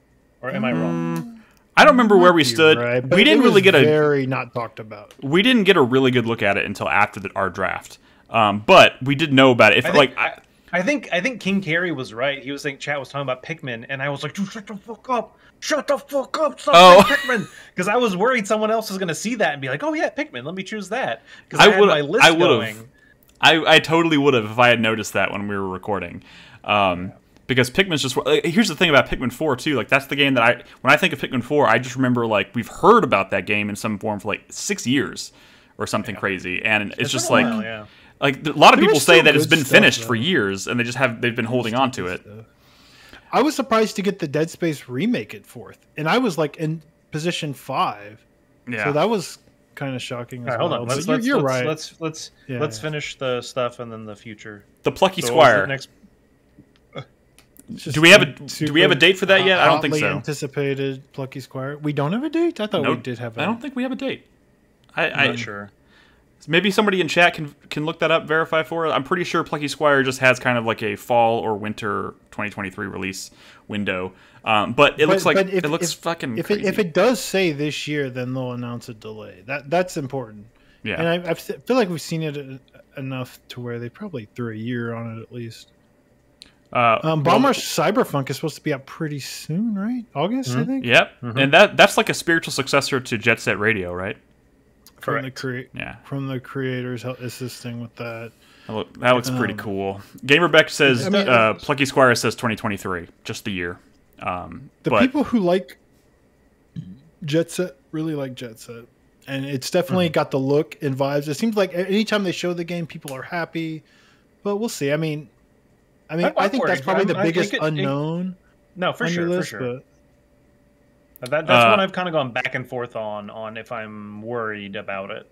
or am mm. I wrong? I don't remember where we stood. Right, we didn't really get a very not talked about. We didn't get a really good look at it until after the, our draft, um, but we did know about it. If I think, like, I, I think I think King Carey was right. He was saying chat was talking about Pikmin, and I was like, "Dude, shut the fuck up! Shut the fuck up! Stop oh. playing Pikmin!" Because I was worried someone else was going to see that and be like, "Oh yeah, Pikmin. Let me choose that." Because I, I would, my list I going. I I totally would have if I had noticed that when we were recording. Um, yeah. Because Pikmin's just like, here's the thing about Pikmin four too. Like that's the game that I when I think of Pikmin four, I just remember like we've heard about that game in some form for like six years or something yeah. crazy, and it's, it's just like while, yeah. like a lot of there people say that it's been stuff, finished though. for years, and they just have they've been holding on to it. Stuff. I was surprised to get the Dead Space remake at fourth, and I was like in position five. Yeah, so that was kind of shocking. As All right, well. Hold on, let's, so let's, you're, let's, you're right. Let's let's yeah, let's yeah. finish the stuff and then the future. The Plucky so Squire. The next. Do we have a do we have a date for that yet? I don't think so. Anticipated Plucky Squire. We don't have a date. I thought nope. we did have. A I don't think we have a date. I, I'm I, not sure. Maybe somebody in chat can can look that up, verify for us. I'm pretty sure Plucky Squire just has kind of like a fall or winter twenty twenty-three release window. Um, but it but, looks like if, it looks if, fucking. If crazy. It, if it does say this year, then they'll announce a delay. That that's important. Yeah, and I, I feel like we've seen it enough to where they probably threw a year on it at least. Uh, um, Bomber Cyberpunk is supposed to be out pretty soon, right? August, mm-hmm. I think. Yep, mm-hmm. and that that's like a spiritual successor to Jet Set Radio, right? Correct. From the crea yeah, from the creators assisting with that. That, look, that looks um, pretty cool. Gamerbeck says I mean, uh, Plucky Squire says twenty twenty-three, just the year. Um, the but, people who like Jet Set really like Jet Set, and it's definitely mm-hmm. got the look and vibes. It seems like anytime they show the game, people are happy. But we'll see. I mean. I mean, I think worried. that's probably I'm, the biggest it, unknown. It, no, for sure, list, for sure. But... That, that's uh, one I've kind of gone back and forth on, on if I'm worried about it.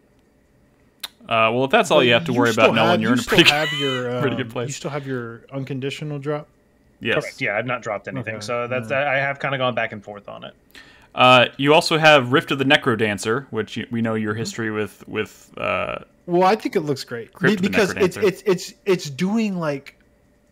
Uh, well, if that's all you have to you worry about, Nolan, you're you in a pretty, have your, um, pretty good place. You still have your unconditional drop? Yes. Correct. Yeah, I've not dropped anything, okay. so that's, yeah. I have kind of gone back and forth on it. Uh, you also have Rift of the Necrodancer, which you, we know your history with... with uh, well, I think it looks great. Crypt because it's, it's, it's, it's doing, like...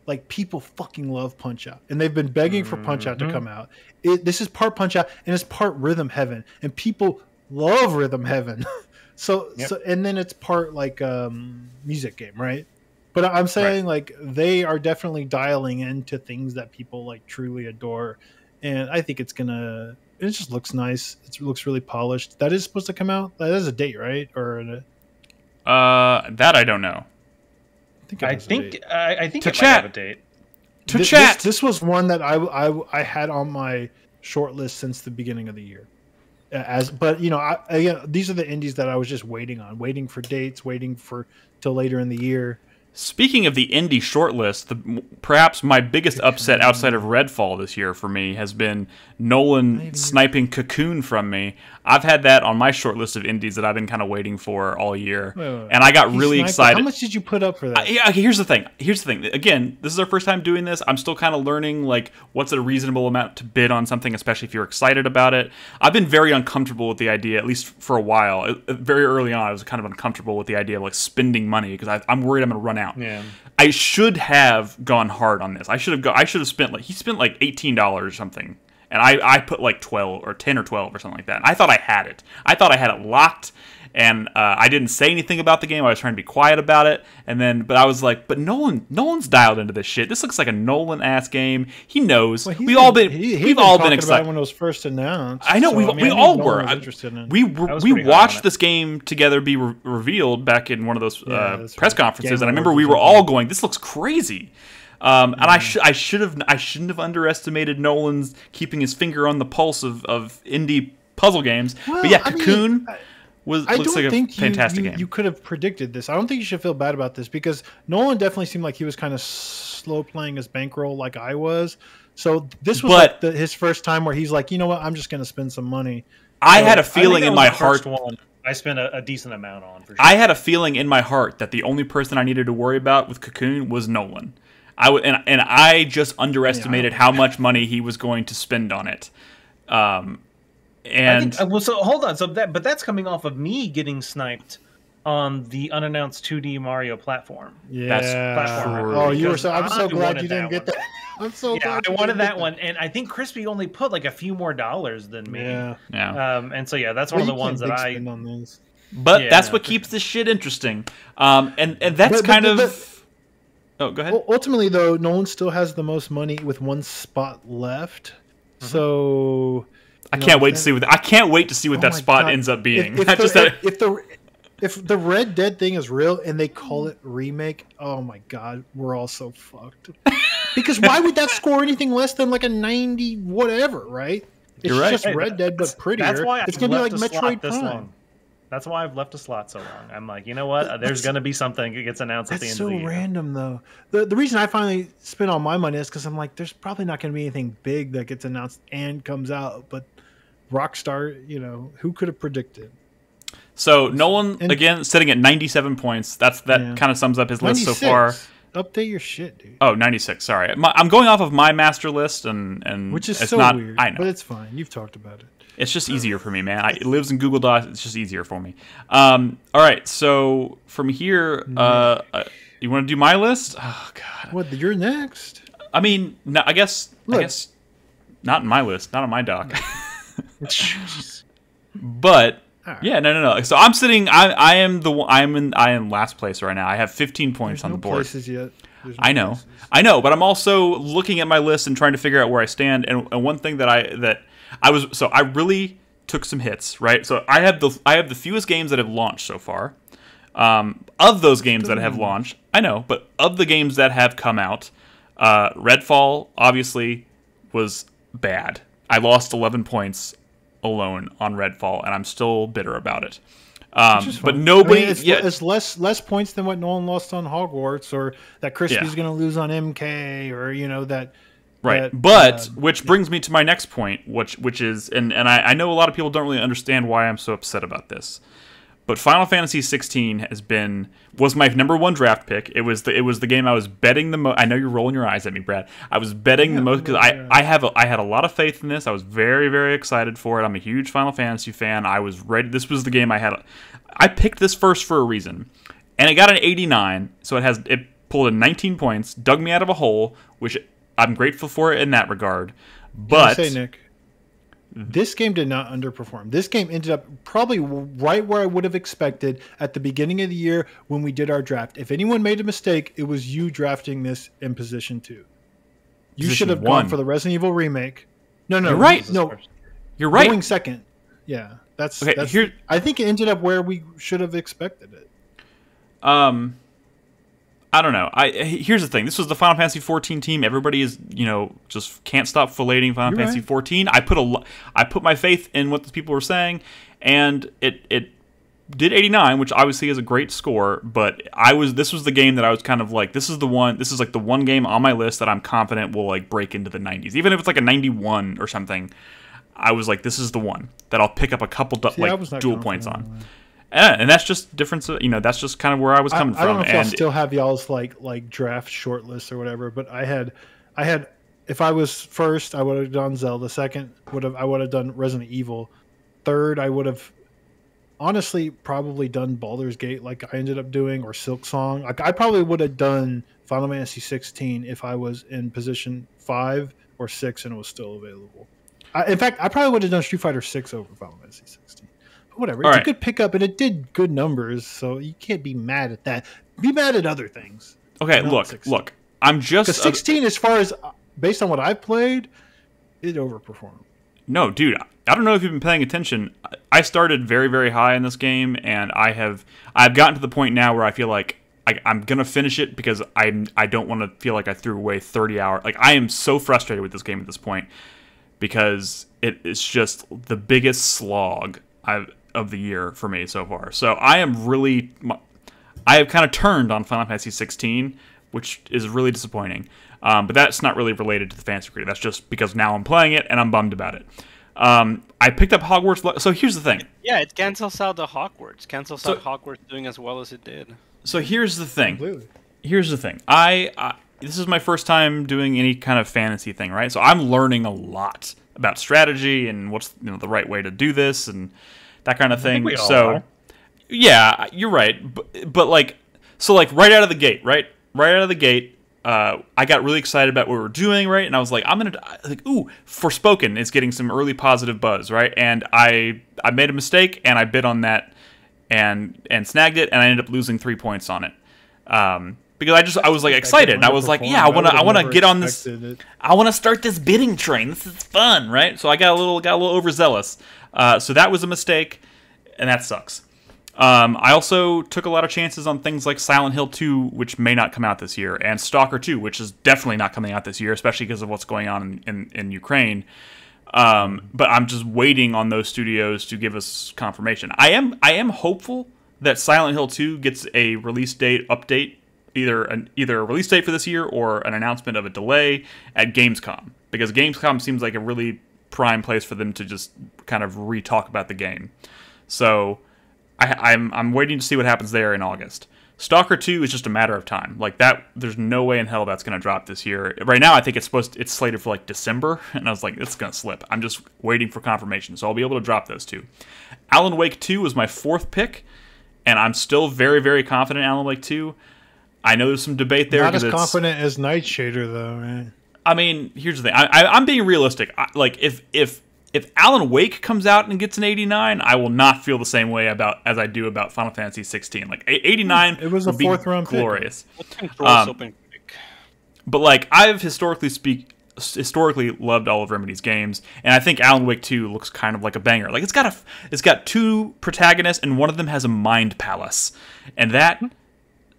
Like people fucking love Punch Out, and they've been begging for Punch Out mm-hmm. to come out. It, this is part Punch Out, and it's part Rhythm Heaven, and people love Rhythm Heaven. so, yep. so, and then it's part like um, music game, right? But I'm saying right. like they are definitely dialing into things that people like truly adore, and I think it's gonna. It just looks nice. It looks really polished. That is supposed to come out. That is a date, right? Or a... uh, that I don't know. I think I, I think to it chat. Might have a date. To this, chat. This, this was one that I, I I had on my short list since the beginning of the year. As but you know, I, again, these are the indies that I was just waiting on, waiting for dates, waiting for till later in the year. Speaking of the indie shortlist, the, perhaps my biggest Cocoon. upset outside of Redfall this year for me has been Nolan Maybe. sniping Cocoon from me. I've had that on my shortlist of indies that I've been kind of waiting for all year, wait, wait, wait. and I got he really excited. It. How much did you put up for that? I, yeah, here's the thing. Here's the thing. Again, this is our first time doing this. I'm still kind of learning like what's a reasonable amount to bid on something, especially if you're excited about it. I've been very uncomfortable with the idea, at least for a while. Very early on, I was kind of uncomfortable with the idea of like spending money because I'm worried I'm going to run out. Out. Yeah. I should have gone hard on this. I should have go I should have spent like he spent like eighteen dollars or something. And I, I put like twelve or ten or twelve or something like that. And I thought I had it. I thought I had it locked, and uh, I didn't say anything about the game. I was trying to be quiet about it. And then but I was like, but Nolan Nolan's dialed into this shit. This looks like a Nolan ass game. He knows. Well, we've all been he, we've been all been excited when it was first announced. I know so, we I mean, we all were. I, interested in we were, we watched this game together be re revealed back in one of those yeah, uh, press right. conferences, game and I remember we were all going, this looks crazy. Um, and I should I should have I shouldn't have underestimated Nolan's keeping his finger on the pulse of of indie puzzle games. Well, but yeah, Cocoon. I mean, I, Was, I don't like think you, you, you could have predicted this. I don't think you should feel bad about this because Nolan definitely seemed like he was kind of slow playing his bankroll like I was. So this was but, like the, his first time where he's like, you know what, I'm just going to spend some money. I so had a feeling in my heart. One I spent a, a decent amount on. For sure. I had a feeling in my heart that the only person I needed to worry about with Cocoon was Nolan. I w and, and I just underestimated yeah, I how much money he was going to spend on it. Um And I think, well, so hold on. So that, but that's coming off of me getting sniped on the unannounced two D Mario platform. Yeah. That's platform oh, you were so. I'm so glad you didn't get that. I'm so yeah, glad I wanted that one, and I think Crispy only put like a few more dollars than me. Yeah. yeah. Um, and so yeah, that's well, one of the ones that I. On but yeah, that's what keeps this shit interesting. Um, and and that's but, kind but, but, of. But, oh, go ahead. Ultimately, though, Nolan still has the most money with one spot left, mm-hmm. so. I can't wait to see what I can't wait to see what that spot ends up being. If, if, the, if the if the Red Dead thing is real and they call it remake, oh my god, we're all so fucked. Because why would that score anything less than like a ninety whatever, right? It's just Red Dead but prettier. That's why it's gonna be like Metroid this long. That's why I've left a slot so long. I'm like, you know what? There's going to be something that gets announced at the end of the year. That's so random, though. The, the reason I finally spent all my money is because I'm like, there's probably not going to be anything big that gets announced and comes out. But Rockstar, you know, who could have predicted? So Nolan, and, again, sitting at ninety-seven points. That's That yeah. kind of sums up his ninety-six. List so far. Update your shit, dude. Oh, ninety-six. Sorry. My, I'm going off of my master list. and, and Which is it's so not, weird. I know. But it's fine. You've talked about it. It's just easier for me, man. I, it lives in Google Docs. It's just easier for me. Um, all right, so from here, uh, uh, you want to do my list? Oh God! What? You're next. I mean, no, I guess. Look. I guess not in my list. Not on my doc. But right. yeah, no, no, no. So I'm sitting. I, I am the. I am in. I am last place right now. I have fifteen points There's on no the board. Places yet. No I know. Places. I know. But I'm also looking at my list and trying to figure out where I stand. And, and one thing that I that. I was so I really took some hits, right? So I have the I have the fewest games that have launched so far. Um, of those games that have launched, I know, but of the games that have come out, uh, Redfall obviously was bad. I lost eleven points alone on Redfall, and I'm still bitter about it. Um, but nobody, I mean, it's, yeah, it's less less points than what Nolan lost on Hogwarts, or that Crispy's yeah. going to lose on M K, or you know that. Right, that, but uh, which brings yeah. me to my next point, which which is, and and I, I know a lot of people don't really understand why I'm so upset about this, but Final Fantasy sixteen has been was my number one draft pick. It was the it was the game I was betting the most. I know you're rolling your eyes at me, Brad. I was betting yeah, the most because yeah. I I have a, I had a lot of faith in this. I was very very excited for it. I'm a huge Final Fantasy fan. I was ready. This was the game I had. I picked this first for a reason, and it got an eighty-nine. So it has it pulled in nineteen points, dug me out of a hole, which. I'm grateful for it in that regard, but say, Nick, this game did not underperform. This game ended up probably right where I would have expected at the beginning of the year when we did our draft. If anyone made a mistake, it was you drafting this in position two. You position should have one. gone for the Resident Evil remake. No, no, you're right. No, you're right. Going second. Yeah, that's okay. That's, here, I think it ended up where we should have expected it. Um. I don't know. I here's the thing. This was the Final Fantasy fourteen team. Everybody is, you know, just can't stop filleting Final You're Fantasy right. fourteen. I put a, I put my faith in what the people were saying, and it it did eighty-nine, which obviously is a great score, but I was this was the game that I was kind of like, this is the one, this is like the one game on my list that I'm confident will like break into the nineties. Even if it's like a ninety-one or something, I was like, this is the one that I'll pick up a couple du See, like dual points on. on And that's just difference, you know. That's just kind of where I was coming from. I don't know if y'all still have y'all's like like draft shortlists or whatever, but I had, I had. If I was first, I would have done Zelda. Second, would have I would have done Resident Evil. Third, I would have, honestly, probably done Baldur's Gate, like I ended up doing, or Silksong. Like I probably would have done Final Fantasy sixteen if I was in position five or six and it was still available. I, in fact, I probably would have done Street Fighter six over Final Fantasy sixteen. Whatever, it's a good pickup, and it did good numbers, so you can't be mad at that. Be mad at other things. Okay, look, look, I'm just... Because sixteen, as far as, based on what I played, it overperformed. No, dude, I don't know if you've been paying attention. I started very, very high in this game, and I have, I've gotten to the point now where I feel like I, I'm going to finish it because I'm, I don't want to feel like I threw away thirty hours. Like, I am so frustrated with this game at this point because it, it's just the biggest slog I've... of the year for me so far. So I am really, I have kind of turned on Final Fantasy sixteen, which is really disappointing. Um, but that's not really related to the Fantasy Critic. That's just because now I'm playing it and I'm bummed about it. Um, I picked up Hogwarts. So here's the thing. Yeah, it cancels out the Hogwarts. Cancels so, out Hogwarts doing as well as it did. So here's the thing. Absolutely. Here's the thing. I, I this is my first time doing any kind of fantasy thing, right? So I'm learning a lot about strategy and what's you know the right way to do this and that kind of thing. So, are. yeah, you're right. But, but like, so like right out of the gate, right, right out of the gate, uh, I got really excited about what we were doing, right? And I was like, I'm gonna like, ooh, Forspoken is getting some early positive buzz, right? And I, I made a mistake and I bid on that, and and snagged it, and I ended up losing three points on it, um, because I just I was like excited, and I was like, yeah, I wanna I wanna get on this, I wanna start this bidding train. This is fun, right? So I got a little got a little overzealous. Uh, so that was a mistake, and that sucks. Um, I also took a lot of chances on things like Silent Hill two, which may not come out this year, and Stalker two, which is definitely not coming out this year, especially because of what's going on in, in, in Ukraine. Um, but I'm just waiting on those studios to give us confirmation. I am I am hopeful that Silent Hill two gets a release date update, either an, either a release date for this year or an announcement of a delay at Gamescom, because Gamescom seems like a really prime place for them to just kind of re-talk about the game. So I, I'm, I'm waiting to see what happens there in August. Stalker two is just a matter of time. Like that, there's no way in hell that's going to drop this year. Right now, I think it's supposed to, it's slated for like December, and I was like, it's going to slip. I'm just waiting for confirmation, so I'll be able to drop those two. Alan Wake two was my fourth pick, and I'm still very, very confident in Alan Wake two. I know there's some debate there. Not as confident as Nightshader, though, right? I mean, here's the thing. I, I, I'm being realistic. I, like, if if if Alan Wake comes out and gets an eighty-nine, I will not feel the same way about as I do about Final Fantasy sixteen. Like eighty-nine, it was a fourth round glorious. Pick. Um, but like, I've historically speak historically loved all of Remedy's games, and I think Alan Wake two looks kind of like a banger. Like it's got a it's got two protagonists, and one of them has a mind palace, and that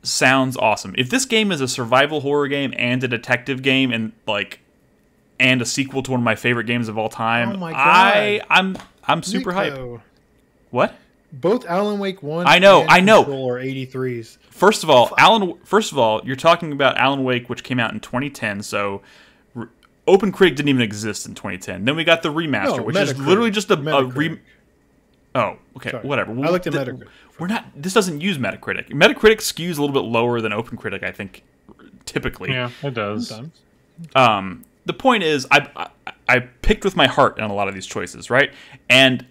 sounds awesome. If this game is a survival horror game and a detective game and like and a sequel to one of my favorite games of all time, oh my God. I I'm I'm super hyped. What? Both Alan Wake one I know, and I know. Control are eighty-threes. First of all, Fuck. Alan first of all, you're talking about Alan Wake, which came out in twenty ten, so Open Critic didn't even exist in twenty ten. Then we got the remaster, no, which Metacritic. is literally just a, a re Oh, okay, Sorry. whatever. I looked at Metacritic. We're not. This doesn't use Metacritic. Metacritic skews a little bit lower than OpenCritic, I think, typically. Yeah, it does. Um, the point is, I, I I picked with my heart on a lot of these choices, right? And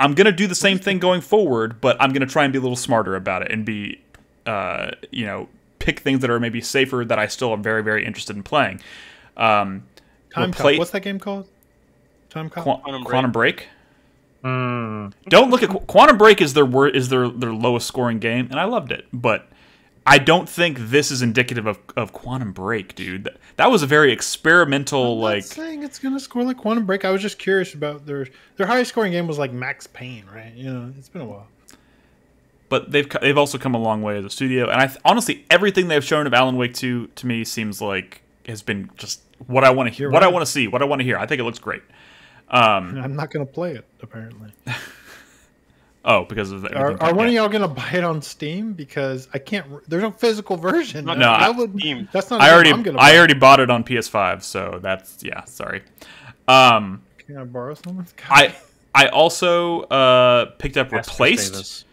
I'm gonna do the same thing going forward, but I'm gonna try and be a little smarter about it and be, uh, you know, pick things that are maybe safer that I still am very very interested in playing. Um, Time Cop. What's that game called? Time Cop. Qu Quantum Break. Quantum Break. Mm. Don't look at Quantum Break is their wor is their their lowest scoring game, and I loved it, but I don't think this is indicative of, of Quantum Break, dude. That, that was a very experimental. I'm not like saying it's gonna score like Quantum Break. I was just curious about their their highest scoring game was like Max Payne, right? You know, it's been a while, but they've they've also come a long way as a studio, and I honestly everything they've shown of Alan Wake two to me seems like has been just what I want to hear, what right. I want to see, what I want to hear. I think it looks great. Um, I'm not going to play it, apparently. Oh, because of everything. Are, are one of y'all gonna buy it on Steam? Because I can't. There's no physical version. No, no I would. That's not. I already. I'm gonna buy. I already bought it on P S five, so that's yeah. Sorry. Um, Can I borrow some? I I also uh, picked up Ask Replaced.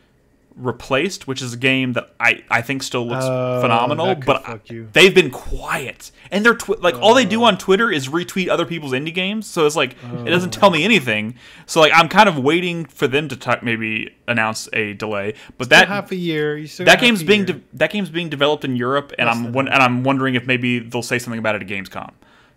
Replaced, which is a game that I I think still looks uh, phenomenal, but I, they've been quiet, and they're twi like uh, all they do on Twitter is retweet other people's indie games, so it's like uh, it doesn't tell me anything. So like I'm kind of waiting for them to talk, maybe announce a delay. But that half a year, you that game's being de that game's being developed in Europe, and Less I'm one and I'm wondering if maybe they'll say something about it at Gamescom.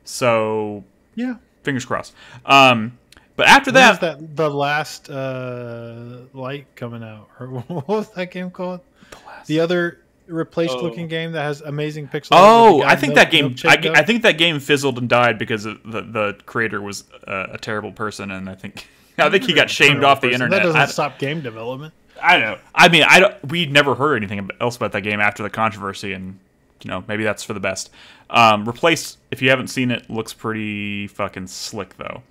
So yeah, fingers crossed. Um, But after that, that, the last uh, light coming out, or what was that game called? The, last the other replaced-looking oh. game that has amazing pixels. Oh, I think that game. I, I think that game fizzled and died because the the creator was uh, a terrible person, and I think I think he got shamed off the person. internet. That doesn't I, stop game development. I don't. I mean, I don't. We never heard anything else about that game after the controversy, and you know, maybe that's for the best. Um, Replaced, if you haven't seen it, looks pretty fucking slick though.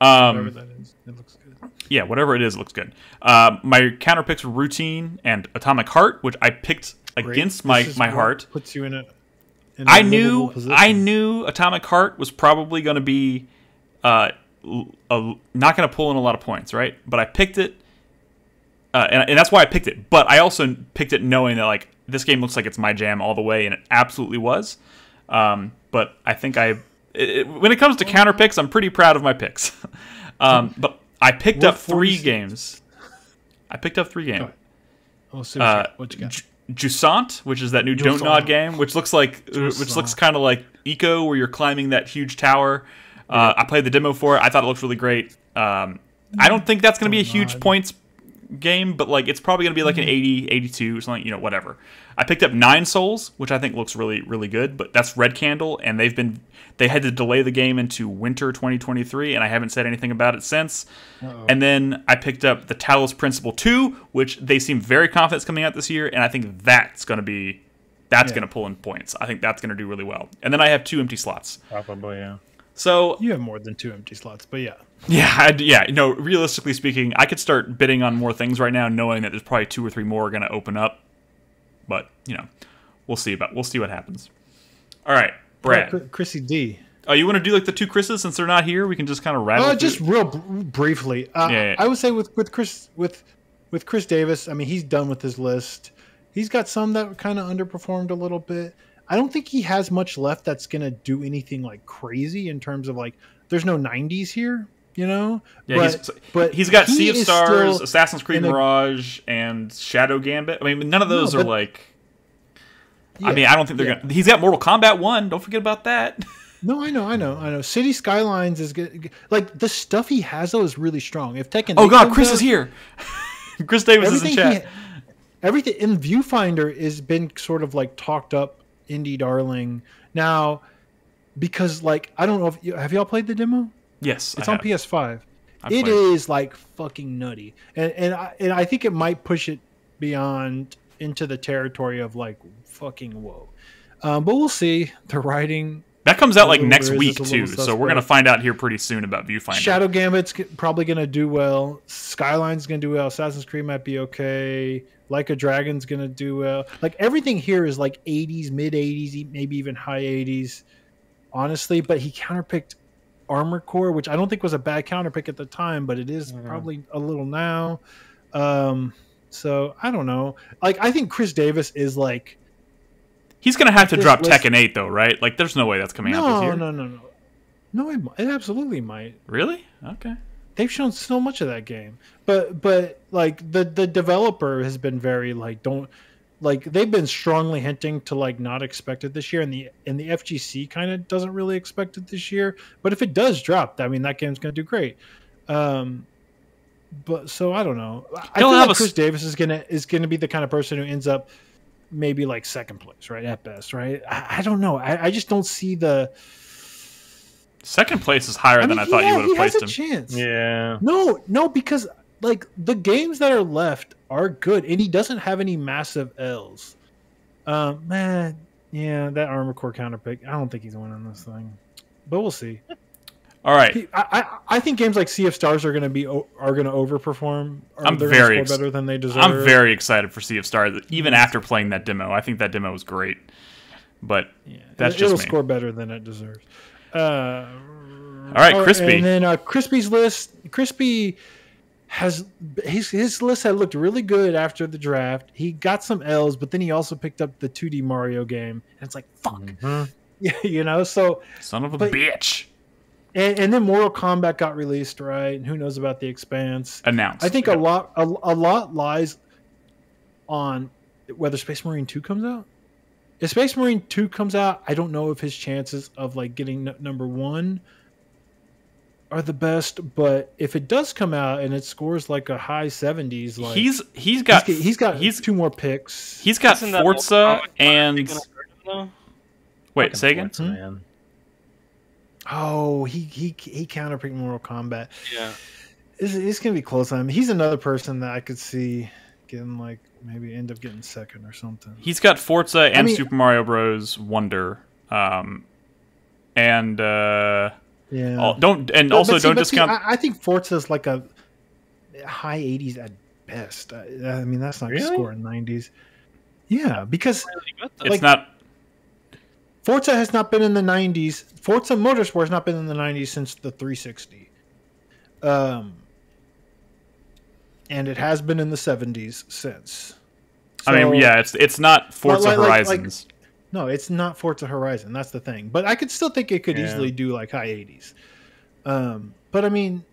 Um, whatever that is, it looks good. Yeah, whatever it is, it looks good. Uh, my counter picks were Routine and Atomic Heart, which I picked Great. against my my heart. Puts you in a. In a I knew position. I knew Atomic Heart was probably going to be, uh, a, not going to pull in a lot of points, right? But I picked it, uh, and, and that's why I picked it. But I also picked it knowing that like this game looks like it's my jam all the way, and it absolutely was. Um, but I think I. It, when it comes to counter picks, I'm pretty proud of my picks. Um, but I picked what up three games. I picked up three games. Oh, uh, what you got? Jusant, which is that new Don't Nod game, which looks like, Jusant. which looks kind of like Eco, where you're climbing that huge tower. Uh, yeah. I played the demo for it. I thought it looked really great. Um, I don't think that's going to be a huge points game, but like it's probably going to be like an eighty, eighty-two, something, you know, whatever. I picked up Nine Souls, which I think looks really, really good, but that's Red Candle, and they've been they had to delay the game into winter twenty twenty-three, and I haven't said anything about it since. Uh-oh. And then I picked up the Talos Principle two, which they seem very confident is coming out this year, and I think that's going to be that's yeah. going to pull in points. I think that's going to do really well. And then I have two empty slots. Probably, yeah. So you have more than two empty slots, but yeah. Yeah, I'd, yeah. No, realistically speaking, I could start bidding on more things right now, knowing that there's probably two or three more going to open up. But you know, we'll see about we'll see what happens. All right, Brad, oh, Chrissy D. Oh, you want to do like the two Chris's since they're not here? We can just kind of rattle. Oh, uh, just real br briefly. Uh, yeah, yeah. I would say with with Chris with with Chris Davis. I mean, he's done with his list. He's got some that kind of underperformed a little bit. I don't think he has much left that's going to do anything like crazy in terms of like, there's no nineties here, you know? Yeah, but, he's, but he's got he Sea of Stars, Assassin's Creed Mirage, a, and Shadow Gambit. I mean, none of those no, but, are like, yeah, I mean, I don't think they're yeah. going to, he's got Mortal Kombat one. Don't forget about that. No, I know, I know, I know. City Skylines is good. Like the stuff he has though is really strong. If Tekken, oh God, Chris out, is here. Chris Davis is in chat. He, everything in Viewfinder has been sort of like talked up indie darling now, because like I don't know if you, have y'all played the demo? Yes, it's I on have. P S five. I've it is it. like fucking nutty, and and I, and I think it might push it beyond into the territory of like fucking whoa. Um, but we'll see. The writing that comes out like next week too, so we're gonna find out here pretty soon about Viewfinder. Shadow Gambit's probably gonna do well. Skyline's gonna do well. Assassin's Creed might be okay. Like a Dragon's going to do well. Like everything here is like eighties, mid eighties, maybe even high eighties, honestly. But he counterpicked Armor Core, which I don't think was a bad counterpick at the time, but it is mm. probably a little now. Um, so I don't know. Like I think Chris Davis is like. He's going to have to drop list. Tekken eight though, right? Like there's no way that's coming no, out this year. No, no, no, no. No, it absolutely might. Really? Okay. They've shown so much of that game, but but like the the developer has been very like don't like they've been strongly hinting to like not expect it this year, and the and the F G C kind of doesn't really expect it this year. But if it does drop, I mean that game's gonna do great. Um, but so I don't know. I feel like Chris Davis is gonna is gonna be the kind of person who ends up maybe like second place, right at best, right? I, I don't know. I, I just don't see the. Second place is higher I mean, than I yeah, thought you would have placed him. Chance. Yeah. No, no, because like the games that are left are good, and he doesn't have any massive L's. Um, man, yeah, that Armor Core counterpick. I don't think he's winning this thing, but we'll see. All right. I, I, I think games like Sea of Stars are going to be are going to overperform. Or I'm very ex- better than they deserve. I'm very excited for Sea of Stars. Even after playing that demo, I think that demo was great. But yeah, that's it, just it'll me. score better than it deserves. Uh, All right, oh, Crispy. And then uh, Crispy's list. Crispy has his his list had looked really good after the draft. He got some L's, but then he also picked up the two D Mario game, and it's like fuck. Mm-hmm. Yeah, you know. So son of a but, bitch. And, and then Mortal Kombat got released, right? And who knows about the Expanse? Announced. I think yeah. a lot a, a lot lies on whether Space Marine two comes out. If Space Marine two comes out, I don't know if his chances of like getting n- number one are the best. But if it does come out and it scores like a high seventies, like he's he's got he's, he's got he's, two more picks. He's got Isn't Forza and wait, say again. Hmm? Oh, he he he counterpicked Mortal Kombat. Yeah, it's, it's gonna be close on him. He's another person that I could see getting like. Maybe end up getting second or something. He's got Forza and I mean, Super Mario Bros. Wonder, um, and uh, yeah, all, don't and but, also but see, don't discount. See, I, I think Forza's like a high eighties at best. I, I mean, that's not really? a score in nineties. Yeah, because it's like, not. Forza has not been in the nineties. Forza Motorsport has not been in the nineties since the three sixty. Um. And it has been in the seventies since. So, I mean, yeah, it's it's not Forza like, Horizons. Like, like, no, it's not Forza Horizon. That's the thing. But I could still think it could yeah. easily do like high eighties. Um, but I mean,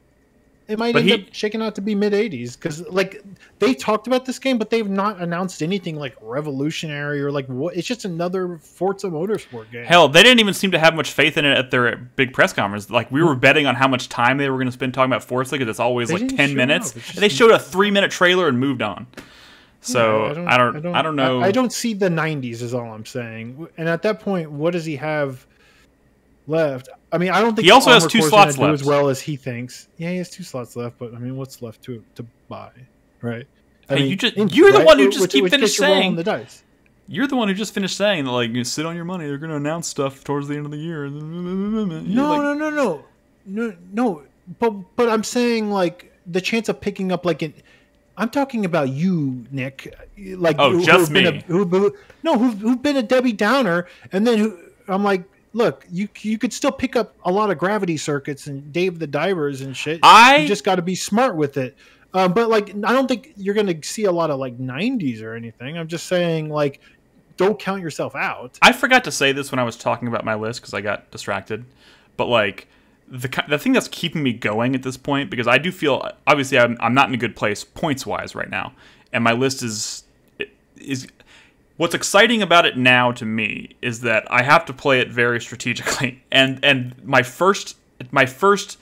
it might but end he, up shaking out to be mid eighties because like they talked about this game, but they've not announced anything like revolutionary or like what. It's just another Forza Motorsport game. Hell, they didn't even seem to have much faith in it at their big press conference. Like we were betting on how much time they were going to spend talking about Forza because it's always they like ten minutes. And they showed a three-minute trailer and moved on. So yeah, I, don't, I, don't, I don't, I don't know. I, I don't see the nineties is all I'm saying. And at that point, what does he have left? I mean, I don't think he also has two slots left. As well as he thinks, yeah, he has two slots left. But I mean, what's left to to buy, right? I hey, mean, you just you're right? the one who just which, keep which finished saying the dice. You're the one who just finished saying that, like, sit on your money. They're going to announce stuff towards the end of the year. No, like, no, no, no, no, no. But but I'm saying like the chance of picking up like an. I'm talking about you, Nick. Like oh, who, just me. Been a, who, who, no, who've who've been a Debbie Downer, and then who, I'm like. Look, you you could still pick up a lot of gravity circuits and Dave the Divers and shit. I you just got to be smart with it. Um, but like, I don't think you're gonna see a lot of like nineties or anything. I'm just saying, like, don't count yourself out. I forgot to say this when I was talking about my list because I got distracted. But like, the the thing that's keeping me going at this point because I do feel obviously I'm I'm not in a good place points wise right now, and my list is is. What's exciting about it now to me is that I have to play it very strategically, and and my first my first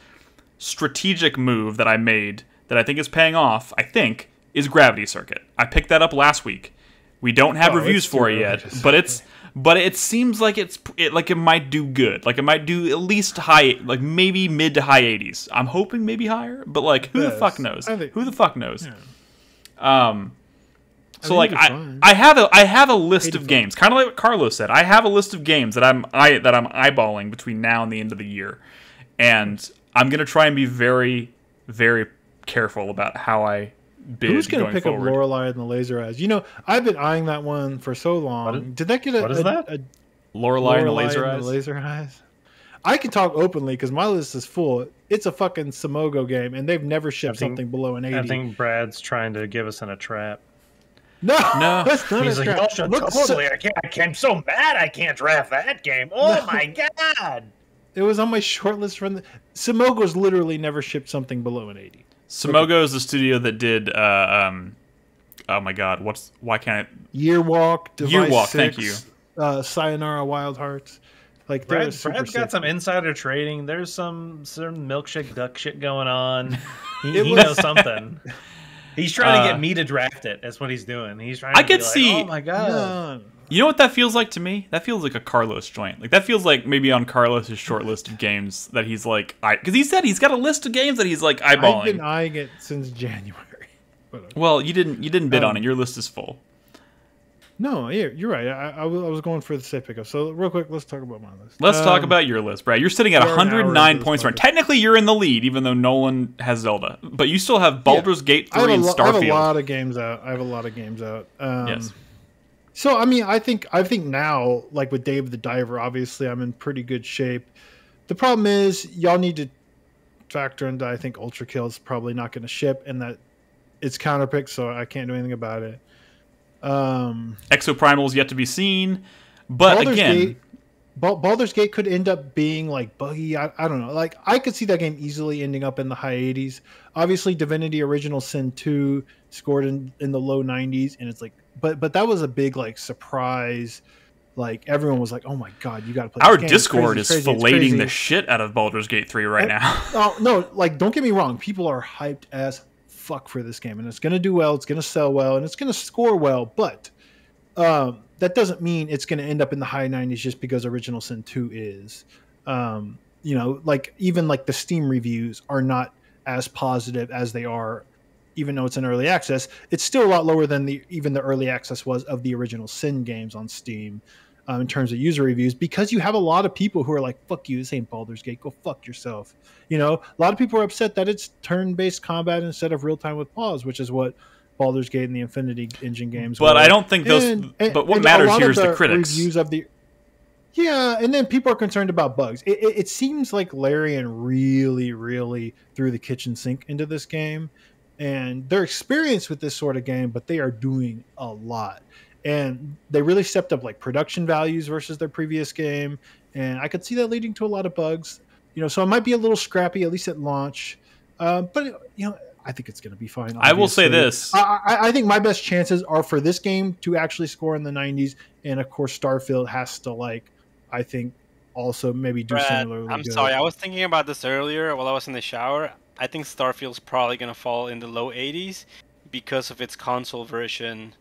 strategic move that I made that I think is paying off, I think, is Gravity Circuit. I picked that up last week. We don't have oh, reviews for it yet, but it's but it seems like it's it, like it might do good, like it might do at least high, like maybe mid to high eighties. I'm hoping maybe higher, but like who yes. the fuck knows? Think, who the fuck knows? Yeah. Um. So I like I, I have a I have a list of games, kind of like what Carlos said. I have a list of games that I'm I that I'm eyeballing between now and the end of the year, and I'm gonna try and be very very careful about how I bid. Who's gonna going pick forward. up Lorelei and the Laser Eyes? You know, I've been eyeing that one for so long. Is, Did that get a what is a, that? A, a Lorelei and the Laser Eyes? The Laser Eyes. I can talk openly because my list is full. It's a fucking Samogo game, and they've never shipped think, something below an eighty. I think Brad's trying to give us in a trap. No, no. That's not He's a like, oh, Look, totally. So, I can't. I can't. I'm so mad. I can't draft that game. Oh no. my god! It was on my short list from the. Samogo's literally never shipped something below an eighty. Samogo is the studio that did. Uh, um, oh my god! What's why can't I? Yearwalk, Device Yearwalk. Six, thank you. Uh, Sayonara, Wild Hearts. Like Brad, Brad's got sick. some insider trading. There's some some milkshake duck shit going on. he, he knows something. He's trying uh, to get me to draft it. That's what he's doing. He's trying. To I could like, see. Oh my god! No. You know what that feels like to me? That feels like a Carlos joint. Like that feels like maybe on Carlos's short list of games that he's like, I because he said he's got a list of games that he's like eyeballing. I've been eyeing it since January. Whatever. Well, you didn't. You didn't bid um, on it. Your list is full. No, yeah, you're right. I, I was going for the safe pickup. So real quick, let's talk about my list. Let's um, talk about your list, Brad. You're sitting at one hundred nine points. Right. Technically, you're in the lead, even though Nolan has Zelda. But you still have Baldur's yeah. Gate three and Starfield. I have a lot of games out. I have a lot of games out. Um, yes. So, I mean, I think, I think now, like with Dave the Diver, obviously, I'm in pretty good shape. The problem is, y'all need to factor in that I think Ultra Kill is probably not going to ship, and that it's counterpicked, so I can't do anything about it. Um, Exoprimal is yet to be seen, but Baldur's again, Gate, Baldur's Gate could end up being like buggy. I, I don't know. Like I could see that game easily ending up in the high eighties. Obviously, Divinity: Original Sin two scored in, in the low nineties, and it's like, but but that was a big like surprise. Like everyone was like, "Oh my god, you got to play!" Our this game. Discord it's crazy, is it's crazy, filleting the shit out of Baldur's Gate three right and, now. Oh no! Like don't get me wrong, people are hyped as fuck for this game, and it's going to do well, it's going to sell well, and it's going to score well, but um that doesn't mean it's going to end up in the high nineties just because Original Sin two is um you know, like even like the Steam reviews are not as positive as they are, even though it's an early access. It's still a lot lower than the even the early access was of the Original Sin games on Steam um, in terms of user reviews, because you have a lot of people who are like, fuck you, this ain't Baldur's Gate, go fuck yourself. You know, a lot of people are upset that it's turn-based combat instead of real-time with pause, which is what Baldur's Gate and the Infinity Engine games were. But I don't think those. And, and, but what matters here is the, the critics. Reviews of the, yeah, and then people are concerned about bugs. It, it, it seems like Larian really, really threw the kitchen sink into this game, and they're experienced with this sort of game, but they are doing a lot, and they really stepped up like production values versus their previous game, and I could see that leading to a lot of bugs. You know, so it might be a little scrappy, at least at launch. Uh, but, you know, I think it's going to be fine. Obviously. I will say this. I, I, I think my best chances are for this game to actually score in the nineties. And, of course, Starfield has to, like, I think also maybe do Brad, similarly I'm good. Sorry. I was thinking about this earlier while I was in the shower. I think Starfield's probably going to fall in the low eighties because of its console version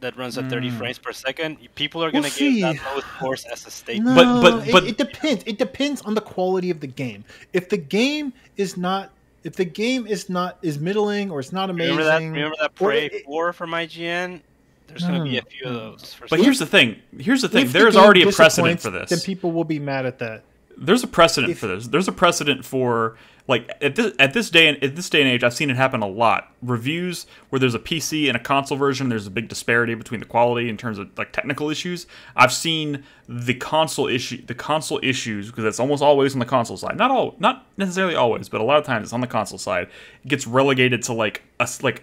that runs at thirty mm. frames per second. People are going to we'll give that lowest force as a statement. No, but but, but it, it depends. It depends on the quality of the game. If the game is not, if the game is not is middling or it's not amazing. Remember that, remember that Prey it, four from I G N? There's no, going to be a few of those. For but sure. Here's the thing. Here's the thing. If There's the already a precedent for this. Then people will be mad at that. There's a precedent if, for this. There's a precedent for. Like at this at this day and at this day and age, I've seen it happen a lot. Reviews where there's a P C and a console version, there's a big disparity between the quality in terms of like technical issues. I've seen the console issue, the console issues, because it's almost always on the console side. Not all, not necessarily always, but a lot of times it's on the console side. It gets relegated to like a like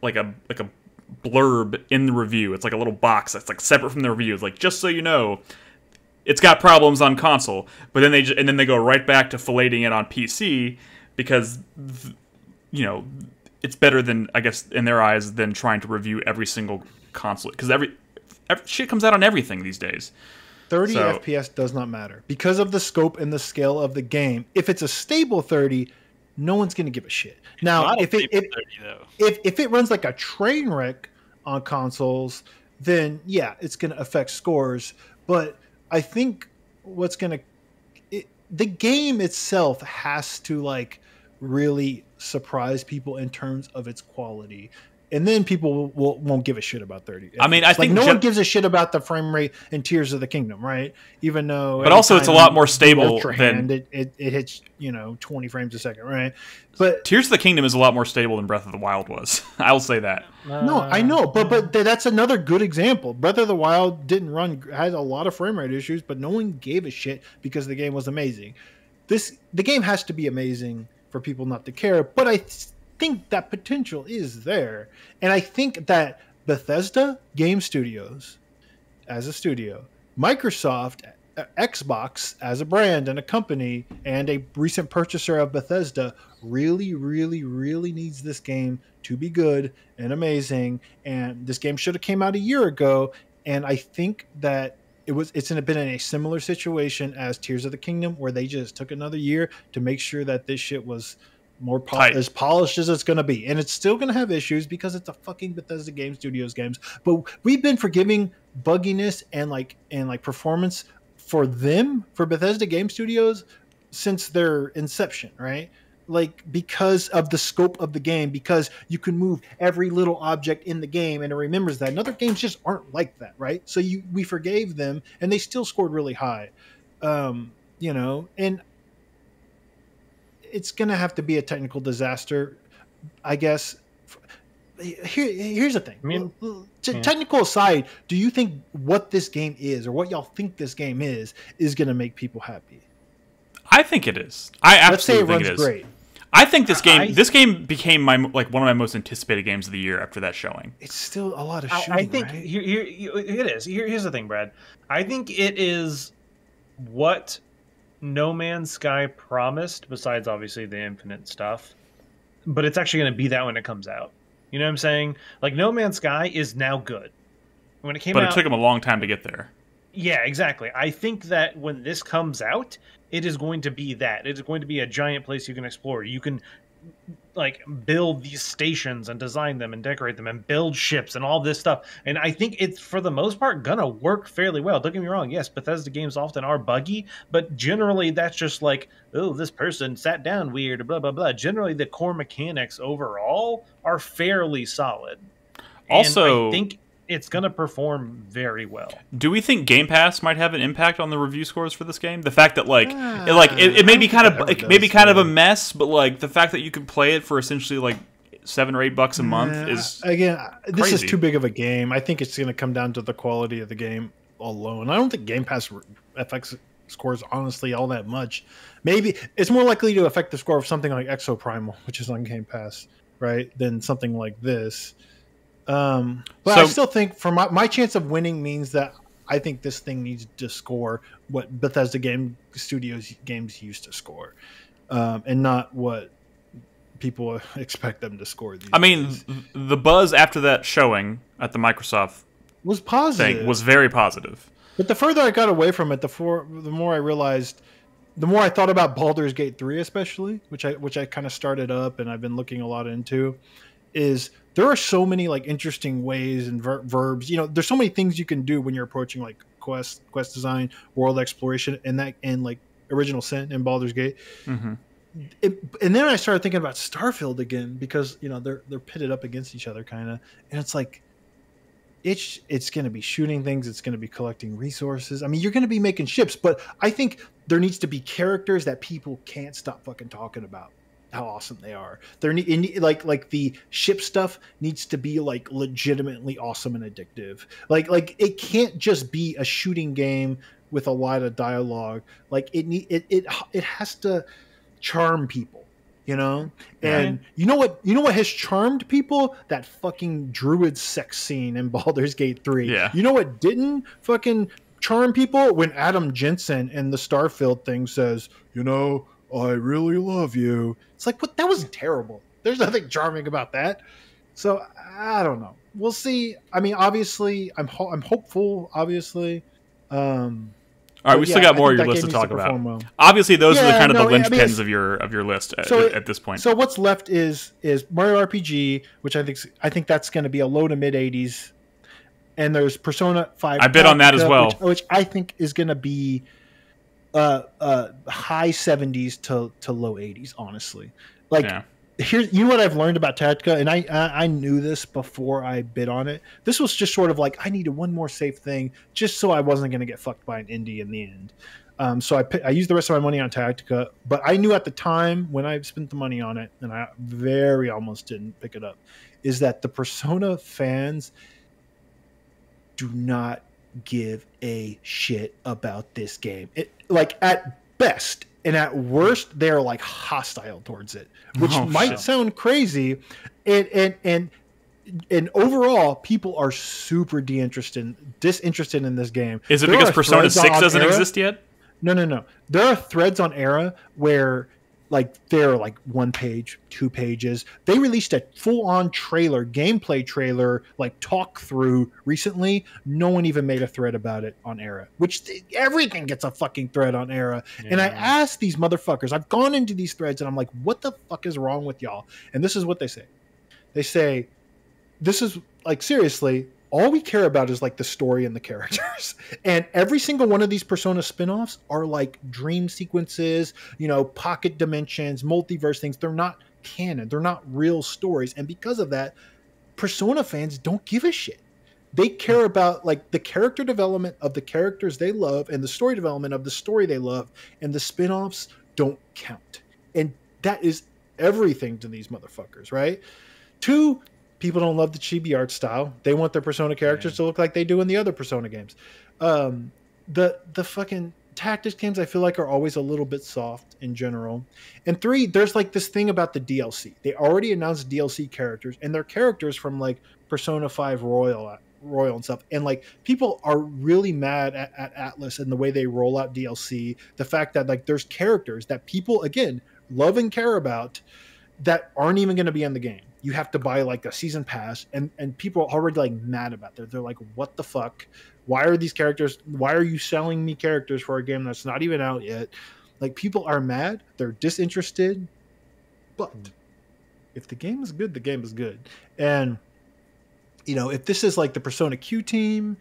like a like a blurb in the review. It's like a little box that's like separate from the review. It's like, just so you know, it's got problems on console, but then they just, and then they go right back to filleting it on P C because, you know, it's better than, I guess, in their eyes, than trying to review every single console, because every, every shit comes out on everything these days. thirty so. F P S does not matter because of the scope and the scale of the game. If it's a stable thirty, no one's going to give a shit. Now, if it if, thirty, if if it runs like a train wreck on consoles, then yeah, it's going to affect scores, but I think what's going to – the game itself has to, like, really surprise people in terms of its quality. And then people will, won't give a shit about thirty. I mean, I think – no one gives a shit about the frame rate in Tears of the Kingdom, right? Even though – but also it's a lot more stable than – it, it, it hits, you know, twenty frames a second, right? But Tears of the Kingdom is a lot more stable than Breath of the Wild was. I'll say that. Uh, no, I know, but but that's another good example. Breath of the Wild didn't run, had a lot of frame rate issues, but no one gave a shit because the game was amazing. This the game has to be amazing for people not to care, but I think that potential is there, and I think that Bethesda Game Studios, as a studio, Microsoft, Xbox as a brand and a company, and a recent purchaser of Bethesda really, really, really needs this game to be good and amazing. And this game should have came out a year ago. And I think that it was it's in a, been in a similar situation as Tears of the Kingdom, where they just took another year to make sure that this shit was more pol Tight. as polished as it's going to be. And it's still going to have issues because it's a fucking Bethesda Game Studios games. But we've been forgiving bugginess and like and like performance for them, for Bethesda Game Studios, since their inception, right? like because of the scope of the game, because you can move every little object in the game and it remembers that. And other games just aren't like that, right? So you we forgave them and they still scored really high. Um, you know, and it's going to have to be a technical disaster, I guess. Here, here's the thing. I mean, yeah. Technical aside, do you think what this game is, or what y'all think this game is, is going to make people happy? I think it is. I absolutely think it is. Let's say it runs great. I think this game, I, this game became my like one of my most anticipated games of the year after that showing. It's still a lot of shooting. I, I think right? here, here, here, it is. Here, here's the thing, Brad. I think it is what No Man's Sky promised, besides obviously the infinite stuff. But it's actually going to be that when it comes out. You know what I'm saying? Like, No Man's Sky is now good. When it came out, but it took them a long time to get there. Yeah, exactly. I think that when this comes out, it is going to be that. It is going to be a giant place you can explore. You can, like, build these stations and design them and decorate them and build ships and all this stuff. And I think it's, for the most part, going to work fairly well. Don't get me wrong. Yes, Bethesda games often are buggy, but generally that's just like, oh, this person sat down weird, blah, blah, blah. Generally, the core mechanics overall are fairly solid. Also, and I think it's going to perform very well. Do we think Game Pass might have an impact on the review scores for this game? The fact that like ah, it like it, it may be kind of it may be kind of a mess, but like the fact that you can play it for essentially like seven or eight bucks a month yeah, is again this crazy. Is too big of a game. I think it's going to come down to the quality of the game alone. I don't think Game Pass affects scores honestly all that much. Maybe it's more likely to affect the score of something like Exoprimal, which is on Game Pass, right? Than something like this. Um, but so, I still think for my, my chance of winning means that I think this thing needs to score what Bethesda game studios games used to score, um, and not what people expect them to score. These I mean, days. The buzz after that showing at the Microsoft was positive. Thing was very positive. But the further I got away from it, the, for, the more I realized, the more I thought about Baldur's Gate three, especially, which I which I kind of started up and I've been looking a lot into, is there are so many like interesting ways and ver verbs, you know, there's so many things you can do when you're approaching like quest, quest design, world exploration, and that, and like Original Sin and Baldur's Gate. Mm-hmm. It, and then I started thinking about Starfield again, because, you know, they're, they're pitted up against each other kind of, and it's like, it's, it's going to be shooting things. It's going to be collecting resources. I mean, you're going to be making ships, but I think there needs to be characters that people can't stop fucking talking about. How awesome they are. They're in, like like the ship stuff needs to be like legitimately awesome and addictive. Like like it can't just be a shooting game with a lot of dialogue. Like it need it it it has to charm people, you know? And right. you know what you know what has charmed people? That fucking druid sex scene in Baldur's Gate three. Yeah. You know what didn't fucking charm people? When Adam Jensen in the Starfield thing says, you know, I really love you. It's like, what? That was terrible. There's nothing charming about that. So I don't know. We'll see. I mean, obviously, I'm ho I'm hopeful. Obviously. Um, All right, we yeah, still got more of your list to talk to about. Well. Obviously, those yeah, are the kind of no, the linchpins yeah, I mean, of your of your list at, so it, at this point. So what's left is is Mario R P G, which I think I think that's going to be a low to mid eighties, and there's Persona five. I bet on that as well, which, which I think is going to be. Uh, uh, high seventies to to low eighties, honestly. Like yeah. here's you know what I've learned about Tactica, and I, I I knew this before I bid on it. This was just sort of like I needed one more safe thing, just so I wasn't going to get fucked by an indie in the end. Um, so I I used the rest of my money on Tactica, but I knew at the time when I spent the money on it, and I very almost didn't pick it up, is that the Persona fans do not give a shit about this game. It like at best and at worst they're like hostile towards it, which oh, might shit. sound crazy, and and and and overall people are super de-interested disinterested in this game. Is it there because Persona six doesn't era. exist yet? No, no, no. There are threads on Era where like they're like one page, two pages. They released a full-on trailer, gameplay trailer, like talk through recently. No one even made a thread about it on Era, which everything gets a fucking thread on Era. Yeah. And I asked these motherfuckers, I've gone into these threads and I'm like, what the fuck is wrong with y'all? And this is what they say. They say, this is like, seriously, all we care about is like the story and the characters. And every single one of these Persona spin-offs are like dream sequences, you know, pocket dimensions, multiverse things. They're not canon. They're not real stories. And because of that, Persona fans don't give a shit. They care about like the character development of the characters they love and the story development of the story they love, and the spin-offs don't count. And that is everything to these motherfuckers, right? Two, people don't love the chibi art style. They want their Persona characters yeah. to look like they do in the other Persona games. Um, the the fucking tactics games, I feel like, are always a little bit soft in general. And three, there's like this thing about the D L C. They already announced D L C characters, and they're characters from like Persona five Royal Royal and stuff. And like people are really mad at, at Atlas and the way they roll out D L C. The fact that like there's characters that people, again, love and care about that aren't even going to be in the game. You have to buy like a season pass, and, and people are already like mad about that. They're like, what the fuck? Why are these characters? Why are you selling me characters for a game that's not even out yet? Like, people are mad. They're disinterested. But if the game is good, the game is good. And, you know, if this is like the Persona Q team,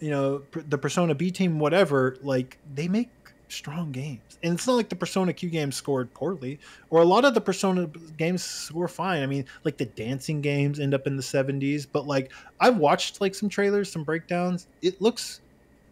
you know, the Persona B team, whatever, like they make strong games. And it's not like the Persona Q games scored poorly, or a lot of the Persona games were fine. I mean, like the dancing games end up in the seventies, but like I've watched like some trailers, some breakdowns. It looks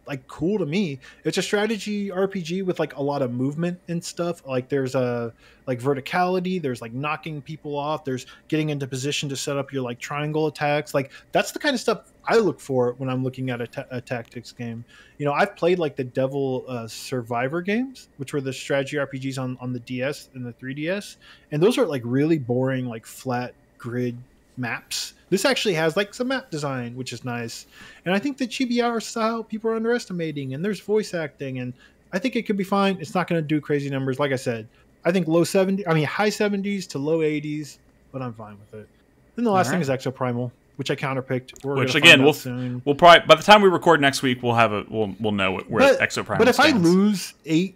like cool to me. It's a strategy R P G with like a lot of movement and stuff. Like there's a like verticality, there's like knocking people off, there's getting into position to set up your like triangle attacks. Like that's the kind of stuff I look for when I'm looking at a, ta a tactics game. You know, I've played like the Devil uh, Survivor games, which were the strategy R P Gs on, on the D S and the three D S. And those are like really boring, like flat grid maps. This actually has like some map design, which is nice. And I think the chibi art style people are underestimating, and there's voice acting, and I think it could be fine. It's not going to do crazy numbers. Like I said, I think low seventy, I mean, high seventies to low eighties, but I'm fine with it. Then the last All right. thing is Exoprimal, which I counterpicked. We're which again, we'll soon. we'll probably by the time we record next week, we'll have a we'll we'll know it, where Exoprimal. But if stands. I lose eight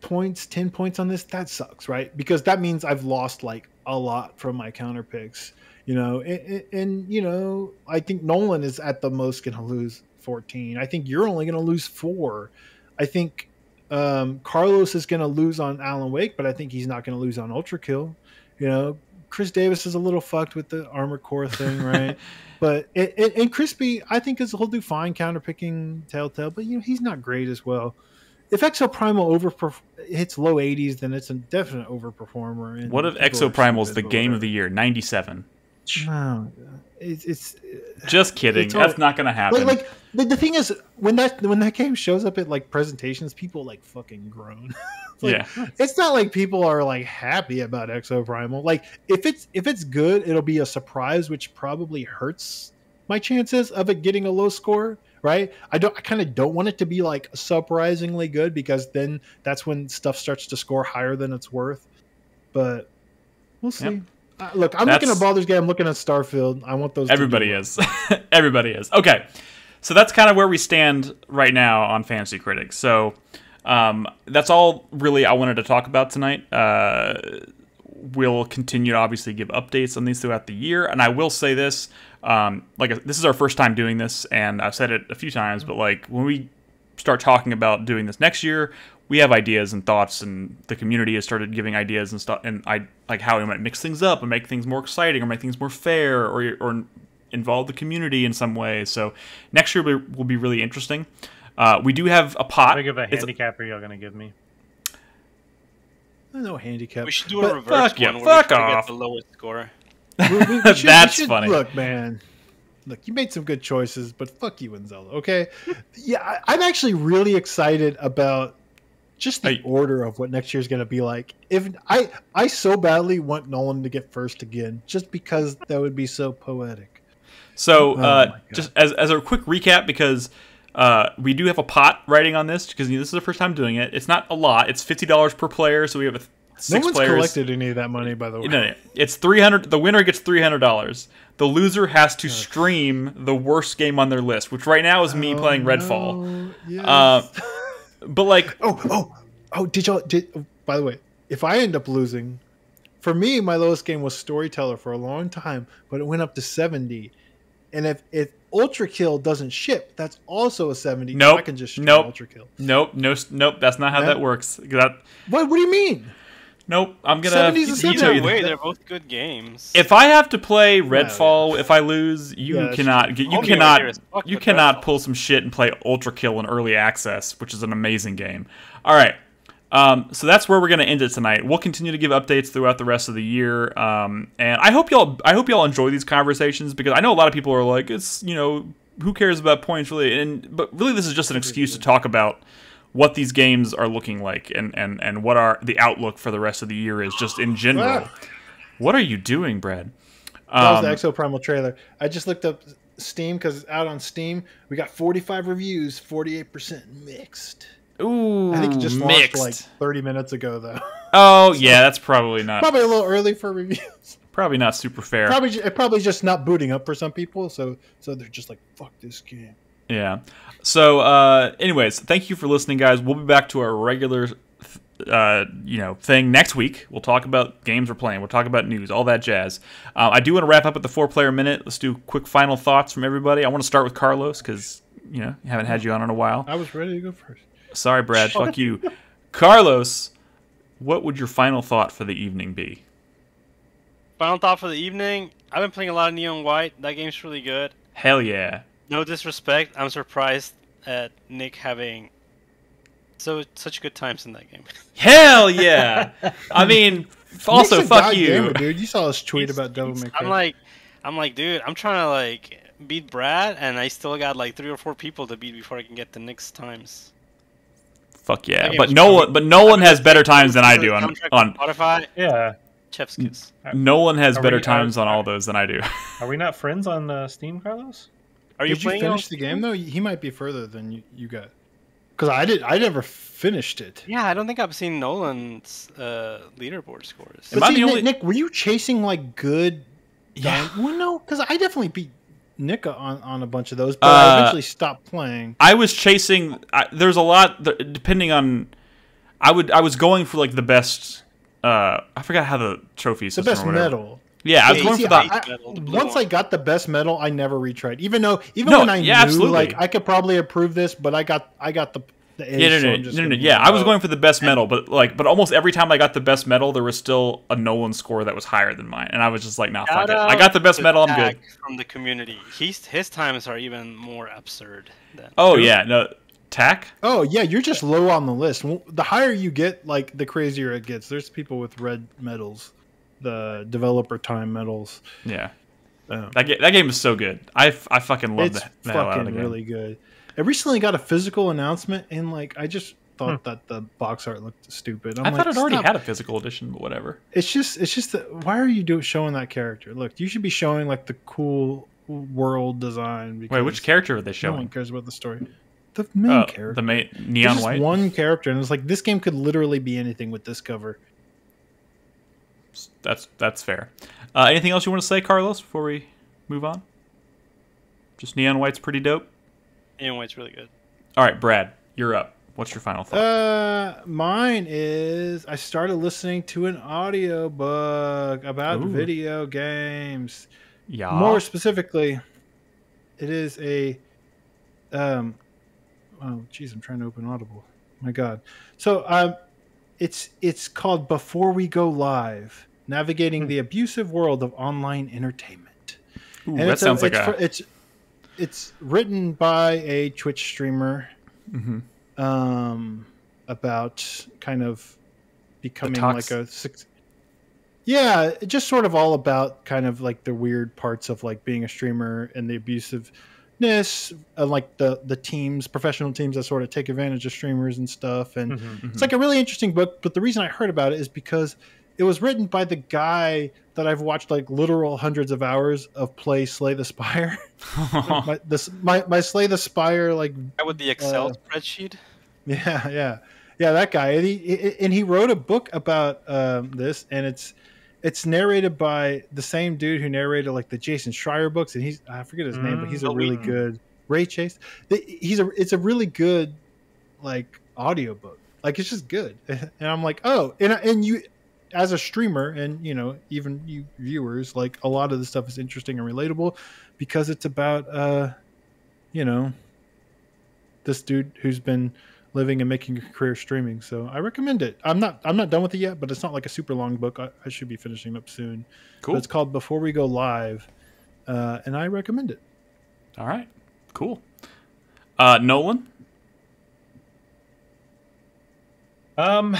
points, ten points on this, that sucks, right? Because that means I've lost like a lot from my counterpicks, you know. And, and you know, I think Nolan is at the most going to lose fourteen. I think you're only going to lose four. I think um, Carlos is going to lose on Alan Wake, but I think he's not going to lose on Ultra Kill, you know. Chris Davis is a little fucked with the Armor Core thing, right? But it, it, and Crispy, I think, is he'll do fine counterpicking Telltale, but you know he's not great as well. If Exoprimal over hits low eighties, then it's a definite overperformer. What if Exoprimal's the game of the year, ninety-seven? No, it's, it's just kidding. It's all, that's not going to happen. Like, like the, the thing is, when that when that game shows up at like presentations, people like fucking groan. Like, yeah, it's not like people are like happy about Exoprimal. Like if it's if it's good, it'll be a surprise, which probably hurts my chances of it getting a low score, right? I don't. I kind of don't want it to be like surprisingly good, because then that's when stuff starts to score higher than it's worth. But we'll see. Yep. Uh, look, I'm that's, looking at Baldur's Gate. I'm looking at Starfield. I want those. Everybody is. Everybody is. Okay, so that's kind of where we stand right now on Fantasy Critics. So. Um, that's all really I wanted to talk about tonight. Uh, we'll continue to obviously give updates on these throughout the year. And I will say this, um, like this is our first time doing this, and I've said it a few times, but like when we start talking about doing this next year, we have ideas and thoughts, and the community has started giving ideas and stuff. And I like how we might mix things up and make things more exciting, or make things more fair, or, or involve the community in some way. So next year will be really interesting. Uh, we do have a pot. How big of a handicap are y'all going to give me? No handicap. We should do a reverse fuck one. Yeah, fuck off. Get the lowest score. we, we, we should, That's should, funny. Look, man. Look, you made some good choices, but fuck you, Enzel. Okay. Yeah, I, I'm actually really excited about just the you, order of what next year's going to be like. If I, I so badly want Nolan to get first again, just because that would be so poetic. So, oh, uh, just as as a quick recap, because. Uh, we do have a pot writing on this, because you know, this is the first time doing it. It's not a lot. It's fifty dollars per player, so we have a six players. No one's players. collected any of that money, by the way. No, no, it's three hundred. The winner gets three hundred dollars. The loser has to stream the worst game on their list, which right now is me oh, playing Redfall. No. Yes. Uh, but like, oh, oh, oh! Did y'all? Did oh, by the way, if I end up losing, for me, my lowest game was Storyteller for a long time, but it went up to seventy. And if if Ultra Kill doesn't ship, that's also a seventy. Nope. So I can just ship nope. Ultra Kill. Nope. No. Nope. That's not how no. that works. That, what? What do you mean? Nope. I'm gonna. Either way, they're both good games. If I have to play Redfall, yeah, yeah. if I lose, you yeah, cannot. You I'll cannot. You cannot pull some shit and play Ultra Kill in early access, which is an amazing game. All right. Um, so that's where we're going to end it tonight. We'll continue to give updates throughout the rest of the year, um, and I hope y'all, I hope y'all enjoy these conversations, because I know a lot of people are like, it's, you know, who cares about points really, and but really this is just an excuse to talk about what these games are looking like, and and and what our the outlook for the rest of the year is, just in general. What are you doing, Brad? Um, that was the Exoprimal trailer. I just looked up Steam because it's out on Steam. We got forty-five reviews, forty-eight percent mixed. Ooh, I think it just mixed. launched like thirty minutes ago, though. Oh, so yeah, that's probably not. Probably a little early for reviews. Probably not super fair. Probably, probably just not booting up for some people, so so they're just like, fuck this game. Yeah. So, uh, anyways, thank you for listening, guys. We'll be back to our regular, uh, you know, thing next week. We'll talk about games we're playing. We'll talk about news, all that jazz. Uh, I do want to wrap up at the four-player minute. Let's do quick final thoughts from everybody. I want to start with Carlos because you know haven't had you on in a while. I was ready to go first. Sorry, Brad. Fuck you. Carlos, what would your final thought for the evening be? Final thought for the evening? I've been playing a lot of Neon White. That game's really good. Hell yeah. No disrespect. I'm surprised at Nick having so such good times in that game. Hell yeah. I mean, also, Nick's fuck you. Gamer, dude. You saw us tweet he's, about Devil May Cry. I'm like, I'm like, dude, I'm trying to like beat Brad, and I still got like three or four people to beat before I can get to Nick's times. Fuck yeah, but no one, but no one has better times than I do on on Spotify. Yeah, Chef's Kiss. No one has better times on all those than I do. Are we not friends on uh, Steam, Carlos? Are you playing? Did you finish the game though? He might be further than you, you got. Because I did, I never finished it. Yeah, I don't think I've seen Nolan's uh, leaderboard scores. But see, only... Nick, were you chasing like good? Yeah. Well, no, because I definitely beat Nick on, on a bunch of those, but uh, I eventually stopped playing. I was chasing I, there's a lot depending on I would I was going for like the best uh I forgot how the trophy system the best or medal. Yeah, I was going see, for the, I, medal, the once one. I got the best medal, I never retried. Even though even no, when I yeah, knew absolutely. like I could probably approve this, but I got I got the the age, yeah, no, no, so I'm just no, no, yeah, I was going for the best medal, but like but almost every time I got the best medal, there was still a Nolan score that was higher than mine, and I was just like, nah, fuck it. I got the best medal, I'm good. From the community, he's his times are even more absurd than oh yeah, no tack. Oh yeah, you're just low on the list. The higher you get, like the crazier it gets. There's people with red medals, the developer time medals. Yeah, um, that that game is so good. I I fucking love it's that. It's fucking really good. I recently got a physical announcement, and like I just thought hmm. that the box art looked stupid. I'm I like, thought it already Stop. had a physical edition, but whatever. It's just, it's just. The, why are you do, showing that character? Look, you should be showing like the cool world design. Wait, which character are they showing? No one cares about the story. The main uh, character. The main Neon White. Just one character, and it's like this game could literally be anything with this cover. That's that's fair. Uh, anything else you want to say, Carlos, before we move on? Just Neon White's pretty dope. Anyway, it's really good. All right, Brad, you're up. What's your final thought? Uh, mine is I started listening to an audiobook about Ooh. video games. Yeah. More specifically, it is a um. Oh, geez, I'm trying to open Audible. My God. So um, it's it's called Before We Go Live: Navigating hmm. the Abusive World of Online Entertainment. Ooh, and that it's sounds a, like it's, a... for, it's It's written by a Twitch streamer mm-hmm. um, about kind of becoming like a... Yeah, just sort of all about kind of like the weird parts of like being a streamer and the abusiveness and like the, the teams, professional teams that sort of take advantage of streamers and stuff. And mm-hmm, mm-hmm. it's like a really interesting book. But the reason I heard about it is because it was written by the guy that I've watched like literal hundreds of hours of play Slay the Spire. my, this, my, my Slay the Spire, like... With the Excel uh, spreadsheet? Yeah, yeah. Yeah, that guy. And he, and he wrote a book about um, this, and it's it's narrated by the same dude who narrated like the Jason Schreier books, and he's... I forget his mm, name, but he's a really Wheaton. good... Ray Chase. He's a, it's a really good, like, audiobook. Like, it's just good. And I'm like, oh, and, and you... as a streamer, and you know, even you viewers, like a lot of this stuff is interesting and relatable because it's about, uh, you know, this dude who's been living and making a career streaming. So I recommend it. I'm not, I'm not done with it yet, but it's not like a super long book. I, I should be finishing up soon. Cool. But it's called Before We Go Live. Uh, and I recommend it. All right, cool. Uh, Nolan. Um,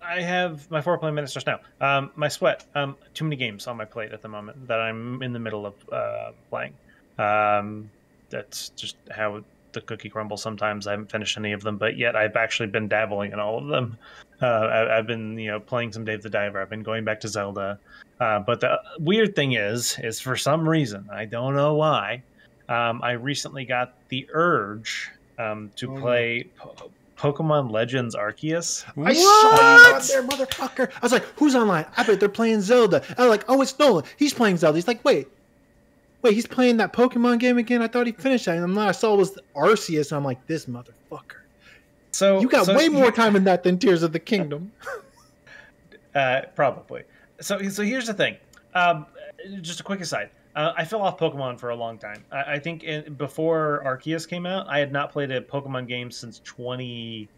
I have my foreplay minutes just now. Um, my sweat. Um, too many games on my plate at the moment that I'm in the middle of uh, playing. Um, that's just how the cookie crumbles sometimes. I haven't finished any of them, but yet I've actually been dabbling in all of them. Uh, I, I've been, you know, playing some Dave the Diver. I've been going back to Zelda. Uh, but the weird thing is, is for some reason, I don't know why, um, I recently got the urge um, to oh. play po Pokemon Legends Arceus. What? I saw you on there, motherfucker. I was like, who's online? I bet they're playing Zelda. And I'm like, oh, it's Nolan. He's playing Zelda. He's like, wait. Wait, he's playing that Pokemon game again? I thought he finished that. And I'm not, I saw it was Arceus, and I'm like, this motherfucker. So you got so, way more time in that than Tears of the Kingdom. uh, probably. So, so here's the thing. Um, just a quick aside. Uh, I fell off Pokemon for a long time. I, I think in, before Arceus came out, I had not played a Pokemon game since twenty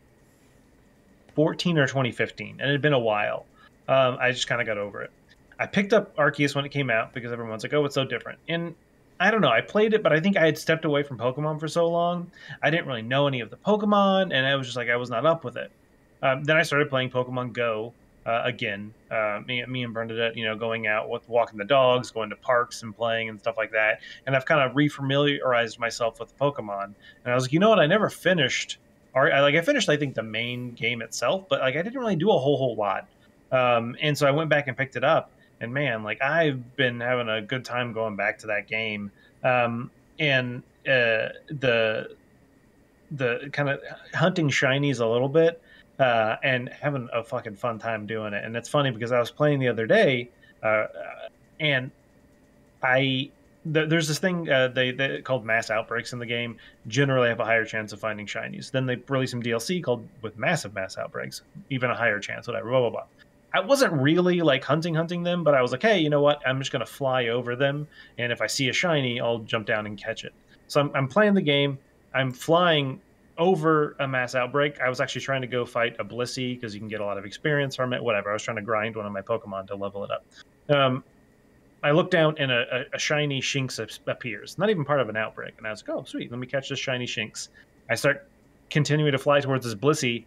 fourteen or twenty fifteen, and it had been a while. Um, I just kind of got over it. I picked up Arceus when it came out because everyone's like, oh, it's so different. And I don't know. I played it, but I think I had stepped away from Pokemon for so long. I didn't really know any of the Pokemon, and I was just like, I was not up with it. Um, then I started playing Pokemon Go uh, again. Uh, me, me and Bernadette, you know, going out, with walking the dogs, going to parks and playing and stuff like that. And I've kind of refamiliarized myself with Pokemon. And I was like, you know what? I never finished. Or, I, like I finished, I think, the main game itself, but like I didn't really do a whole, whole lot. Um, and so I went back and picked it up. And man, like I've been having a good time going back to that game, um, and uh, the the kind of hunting shinies a little bit, uh, and having a fucking fun time doing it. And it's funny because I was playing the other day, uh, and I th there's this thing uh, they, they called mass outbreaks in the game. Generally, have a higher chance of finding shinies. Then they release some D L C called with massive mass outbreaks, even a higher chance. Whatever, blah blah blah. I wasn't really like hunting, hunting them, but I was like, hey, you know what? I'm just going to fly over them. And if I see a shiny, I'll jump down and catch it. So I'm, I'm playing the game. I'm flying over a mass outbreak. I was actually trying to go fight a Blissey because you can get a lot of experience from it, whatever. I was trying to grind one of my Pokemon to level it up. Um, I look down and a, a, a shiny Shinx appears, not even part of an outbreak. And I was like, oh, sweet. Let me catch this shiny Shinx. I start continuing to fly towards this Blissey.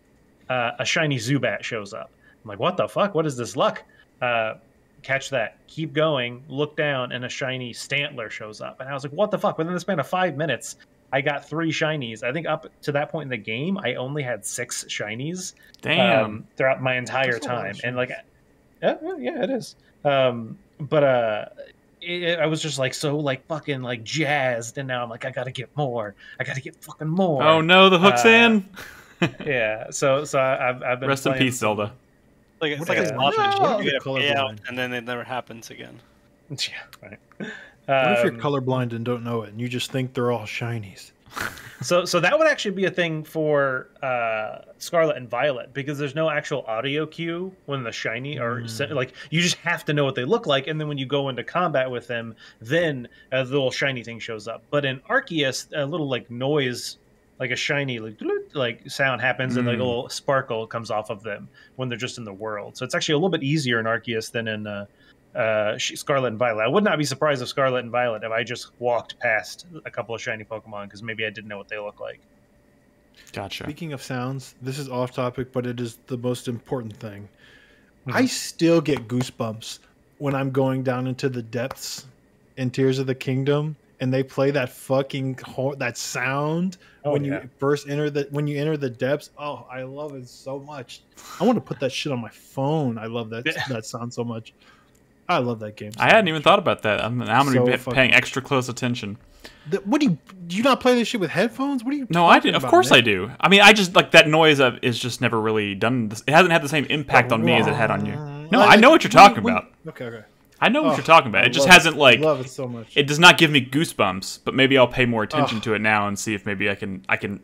Uh, a shiny Zubat shows up. I'm like, what the fuck? What is this luck? Uh, catch that. Keep going. Look down, and a shiny Stantler shows up. And I was like, what the fuck? Within the span of five minutes, I got three shinies. I think up to that point in the game, I only had six shinies. Damn. Um, throughout my entire time. And like, yeah, yeah, it is. Um, but uh, it, I was just like so like fucking like jazzed. And now I'm like, I got to get more. I got to get fucking more. Oh, no, the hook's uh, in. Yeah. So so I've, I've been Rest playing. in peace, Zelda. Like, it's like a lottery. You get a out, and then it never happens again. Yeah, right. Um, what if you're colorblind and don't know it, and you just think they're all shinies? so, so that would actually be a thing for uh, Scarlet and Violet because there's no actual audio cue when the shiny or mm. like you just have to know what they look like, and then when you go into combat with them, then a little shiny thing shows up. But in Arceus, a little like noise. Like a shiny like, like sound happens, mm. and like a little sparkle comes off of them when they're just in the world. So it's actually a little bit easier in Arceus than in uh, uh, Scarlet and Violet. I would not be surprised if Scarlet and Violet if I just walked past a couple of shiny Pokemon because maybe I didn't know what they look like. Gotcha. Speaking of sounds, this is off topic, but it is the most important thing. Mm-hmm. I still get goosebumps when I'm going down into the depths in Tears of the Kingdom. And they play that fucking that sound oh, when yeah. you first enter the when you enter the depths. Oh, I love it so much. I want to put that shit on my phone. I love that that sound so much. I love that game. So I hadn't much. even thought about that. I'm now I'm gonna so be paying extra close attention. The, what do you do? You not play this shit with headphones? What do you? No, I do. Of course, man? I do. I mean, I just like that noise of, is just never really done. This. It hasn't had the same impact on me as it had on you. No, like, I know what you're talking when, about. When, okay, okay. I know what oh, you're talking about. It I just hasn't, it. like... I love it so much. It does not give me goosebumps, but maybe I'll pay more attention oh. to it now and see if maybe I can... I can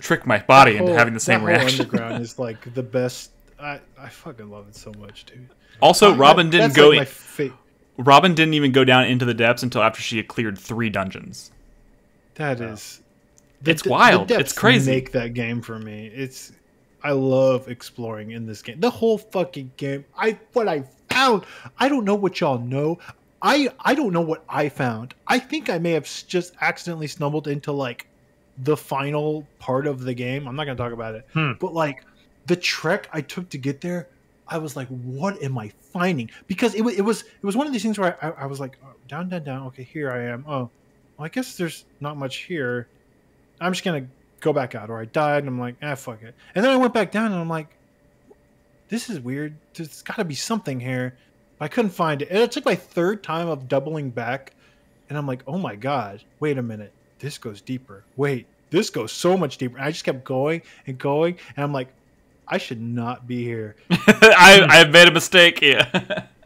trick my body whole, into having the same that reaction. Whole Underground is like the best. I I fucking love it so much, dude. Also, Robin I, didn't go. Like in, Robin didn't even go down into the depths until after she had cleared three dungeons. That wow. is, the, it's the, wild. The it's crazy. Make that game for me. It's. I love exploring in this game. The whole fucking game. I what I found. I don't know what y'all know. I I don't know what I found. I think I may have just accidentally stumbled into like the final part of the game. I'm not gonna talk about it. Hmm. But like the trek I took to get there, I was like, what am I finding? Because it was it was it was one of these things where I, I, I was like, oh, down down down. Okay, here I am. Oh, well, I guess there's not much here. I'm just gonna go back out, or I died, and I'm like, ah, fuck it. And then I went back down, and I'm like, this is weird. There's got to be something here. I couldn't find it. And it took my third time of doubling back, and I'm like, oh my god, wait a minute, this goes deeper. Wait, this goes so much deeper. And I just kept going and going, and I'm like, I should not be here. I I made a mistake here.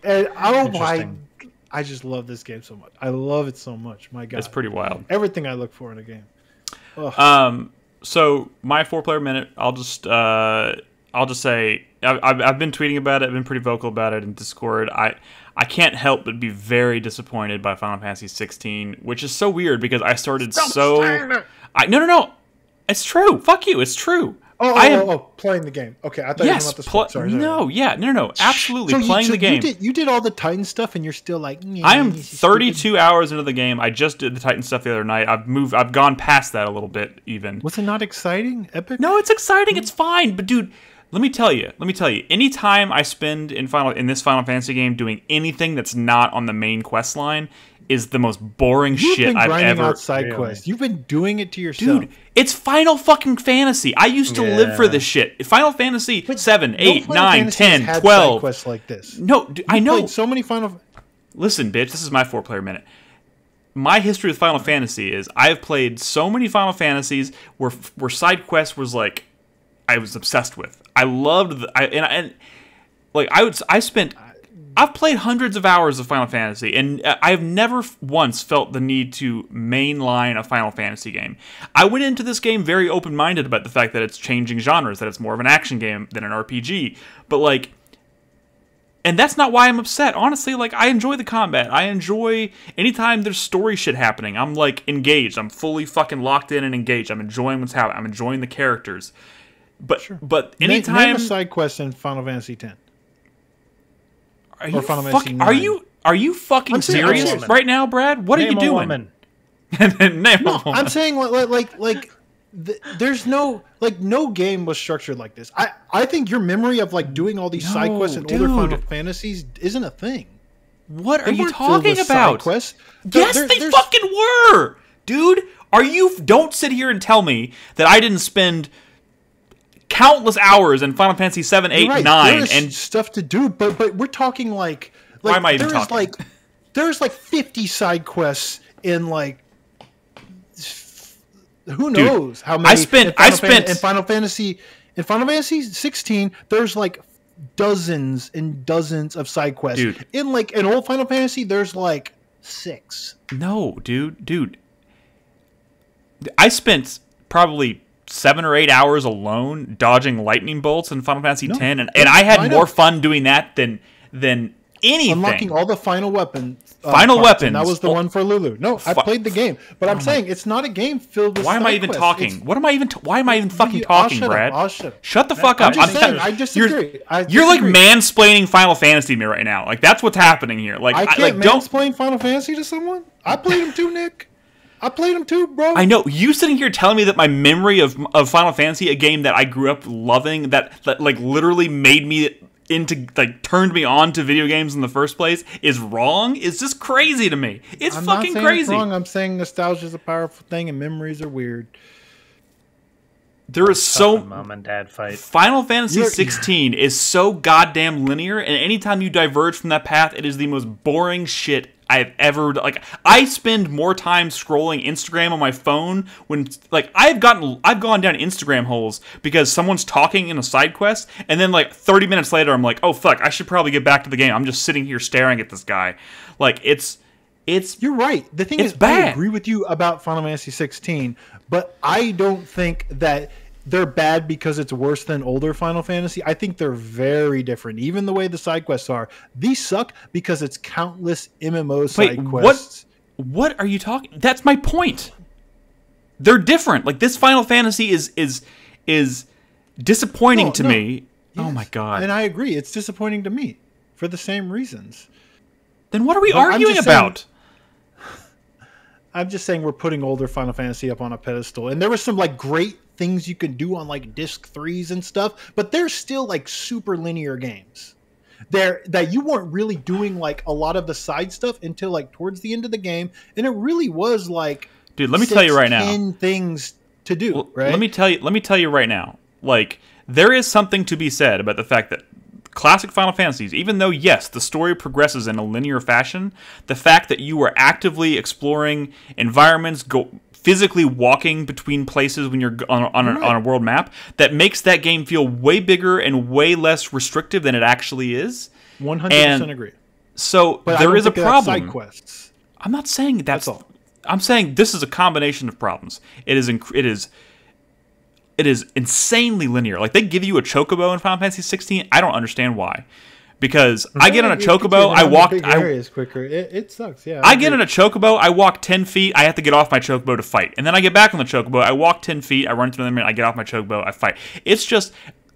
And oh my, I just love this game so much. I love it so much. My god, it's pretty wild. Everything I look for in a game. Ugh. Um. So my four-player minute, I'll just uh, I'll just say I've I've been tweeting about it. I've been pretty vocal about it in Discord. I I can't help but be very disappointed by Final Fantasy sixteen, which is so weird because I started Stop so. I no no no, it's true. Fuck you, it's true. Oh oh, I am, oh, oh playing the game. Okay, I thought yes, you were about the sorry, no sorry. yeah no no no absolutely so playing you, so the game. You did, you did all the Titan stuff, and you're still like. I am thirty-two stupid. hours into the game. I just did the Titan stuff the other night. I've moved. I've gone past that a little bit even. Was it not exciting? Epic? No, it's exciting. It's fine, but dude. Let me tell you. Let me tell you. Any time I spend in final in this Final Fantasy game doing anything that's not on the main quest line is the most boring You've shit been I've ever. Out side really. quest. You've been doing it to yourself, dude. It's Final fucking Fantasy. I used to yeah. live for this shit. Final Fantasy but seven, eight, no nine, ten, had twelve. Side quests like this. No, dude, I know so many Final. Listen, bitch. This is my four-player minute. My history with Final Fantasy is I've played so many Final Fantasies where where side quest was like I was obsessed with. I loved the, I and, and like I would I spent I've played hundreds of hours of Final Fantasy, and I've never once felt the need to mainline a Final Fantasy game. I went into this game very open-minded about the fact that it's changing genres, that it's more of an action game than an R P G, but like, and that's not why I'm upset. Honestly, like, I enjoy the combat. I enjoy anytime there's story shit happening. I'm like engaged. I'm fully fucking locked in and engaged. I'm enjoying what's happening. I'm enjoying the characters. But sure. but anytime name, name a side quest in Final Fantasy ten. Are you or Final fuck, Fantasy nine. Are you are you fucking I'm serious saying, right now, Brad? What name are you doing? name no, I'm saying like like like the, there's no like no game was structured like this. I I think your memory of like doing all these no, side quests in dude. older Final Fantasies isn't a thing. What are they you talking about? Side quests. Yes, there, they there's... fucking were, dude. Are you? Don't sit here and tell me that I didn't spend countless hours in Final Fantasy seven, eight, right. nine, and stuff to do. But but we're talking like, like why am I even there's talking? Like there's like fifty side quests in like who knows Dude, how many. I spent in Final I spent Fan in Final Fantasy in Final Fantasy sixteen. There's like dozens and dozens of side quests. Dude. In like an old Final Fantasy, there's like six. No, dude, dude. I spent probably seven or eight hours alone dodging lightning bolts in Final Fantasy no, ten, and, and I had more fun doing that than than anything. Unlocking all the final weapons. Uh, final parts, weapons. That was the oh, one for Lulu. No, I played the game, but I'm oh saying it's not a game filled with. Why am I even quests. talking? It's, what am I even? Why am I even fucking talking, shut Brad? Up, shut, shut the fuck I'm up! Just I'm saying, I disagree. You're, I disagree. You're like mansplaining Final Fantasy to me right now. Like that's what's happening here. Like I can't I, like, mansplain don't... Final Fantasy to someone. I played them too, Nick. I played them too, bro. I know. You sitting here telling me that my memory of of Final Fantasy, a game that I grew up loving, that, that like literally made me into, like turned me on to video games in the first place, is wrong? It's just crazy to me. It's I'm fucking not crazy. It's wrong. I'm saying nostalgia is a powerful thing and memories are weird. There is so mom and dad fight. Final Fantasy sixteen is so goddamn linear, and anytime you diverge from that path, it is the most boring shit I've ever like. I spend more time scrolling Instagram on my phone when like I've gotten I've gone down Instagram holes because someone's talking in a side quest, and then like thirty minutes later, I'm like, oh fuck, I should probably get back to the game. I'm just sitting here staring at this guy. Like it's it's you're right. The thing is, bad. I agree with you about Final Fantasy sixteen, but I don't think that they're bad because it's worse than older Final Fantasy. I think they're very different. Even the way the side quests are. These suck because it's countless M M O side Wait, quests. What, what are you talking? That's my point. They're different. Like, this Final Fantasy is is is disappointing no, to no. me. Yes. Oh my god. And I agree. It's disappointing to me for the same reasons. Then what are we but arguing I'm about? Saying, I'm just saying we're putting older Final Fantasy up on a pedestal. And there was some like great things you could do on like disc threes and stuff, but they're still like super linear games. There that you weren't really doing like a lot of the side stuff until like towards the end of the game, and it really was like, dude, let me six, tell you right now, ten things to do. Well, right? Let me tell you. Let me tell you right now. Like, there is something to be said about the fact that classic Final Fantasies, even though, yes, the story progresses in a linear fashion, the fact that you are actively exploring environments, go, physically walking between places when you're on, on, right. a, on a world map, that makes that game feel way bigger and way less restrictive than it actually is. one hundred percent and agree. So but there is a problem. Side quests. I'm not saying that's, that's all. I'm saying this is a combination of problems. It is it is... It is insanely linear. Like, they give you a chocobo in Final Fantasy sixteen. I don't understand why, because I get on a chocobo, I walk. Areas quicker. It, it sucks. Yeah. I, I get on a chocobo. I walk ten feet. I have to get off my chocobo to fight, and then I get back on the chocobo. I walk ten feet. I run into another man. I get off my chocobo. I fight. It's just,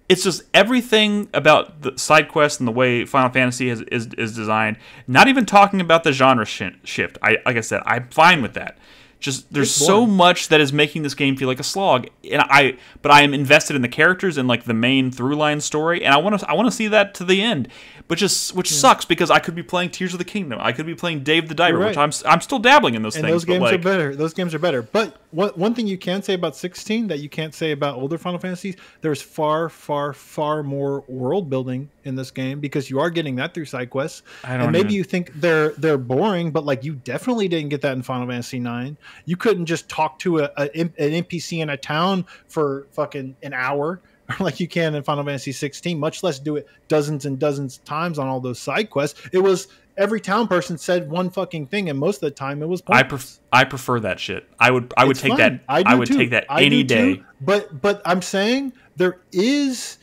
it's just everything about the side quest and the way Final Fantasy is is, is designed. Not even talking about the genre sh shift. I like I said, I'm fine with that. Just there's so much that is making this game feel like a slog, and I but I am invested in the characters and like the main through line story, and I want to I want to see that to the end. But just which yeah. sucks because I could be playing Tears of the Kingdom, I could be playing Dave the Diver, right. which I'm I'm still dabbling in those and things. Those games but like, are better. Those games are better. But what, one thing you can say about sixteen that you can't say about older Final Fantasies, there's far far far more world building in this game because you are getting that through side quests. I don't and maybe even... you think they're they're boring, but like you definitely didn't get that in Final Fantasy nine. You couldn't just talk to a, a an N P C in a town for fucking an hour like you can in Final Fantasy sixteen, much less do it dozens and dozens of times on all those side quests. It was every town person said one fucking thing, and most of the time it was pointless. I pref I prefer that shit. I would I would it's take fun. that I, I would too. take that I any day. Too. But but I'm saying there is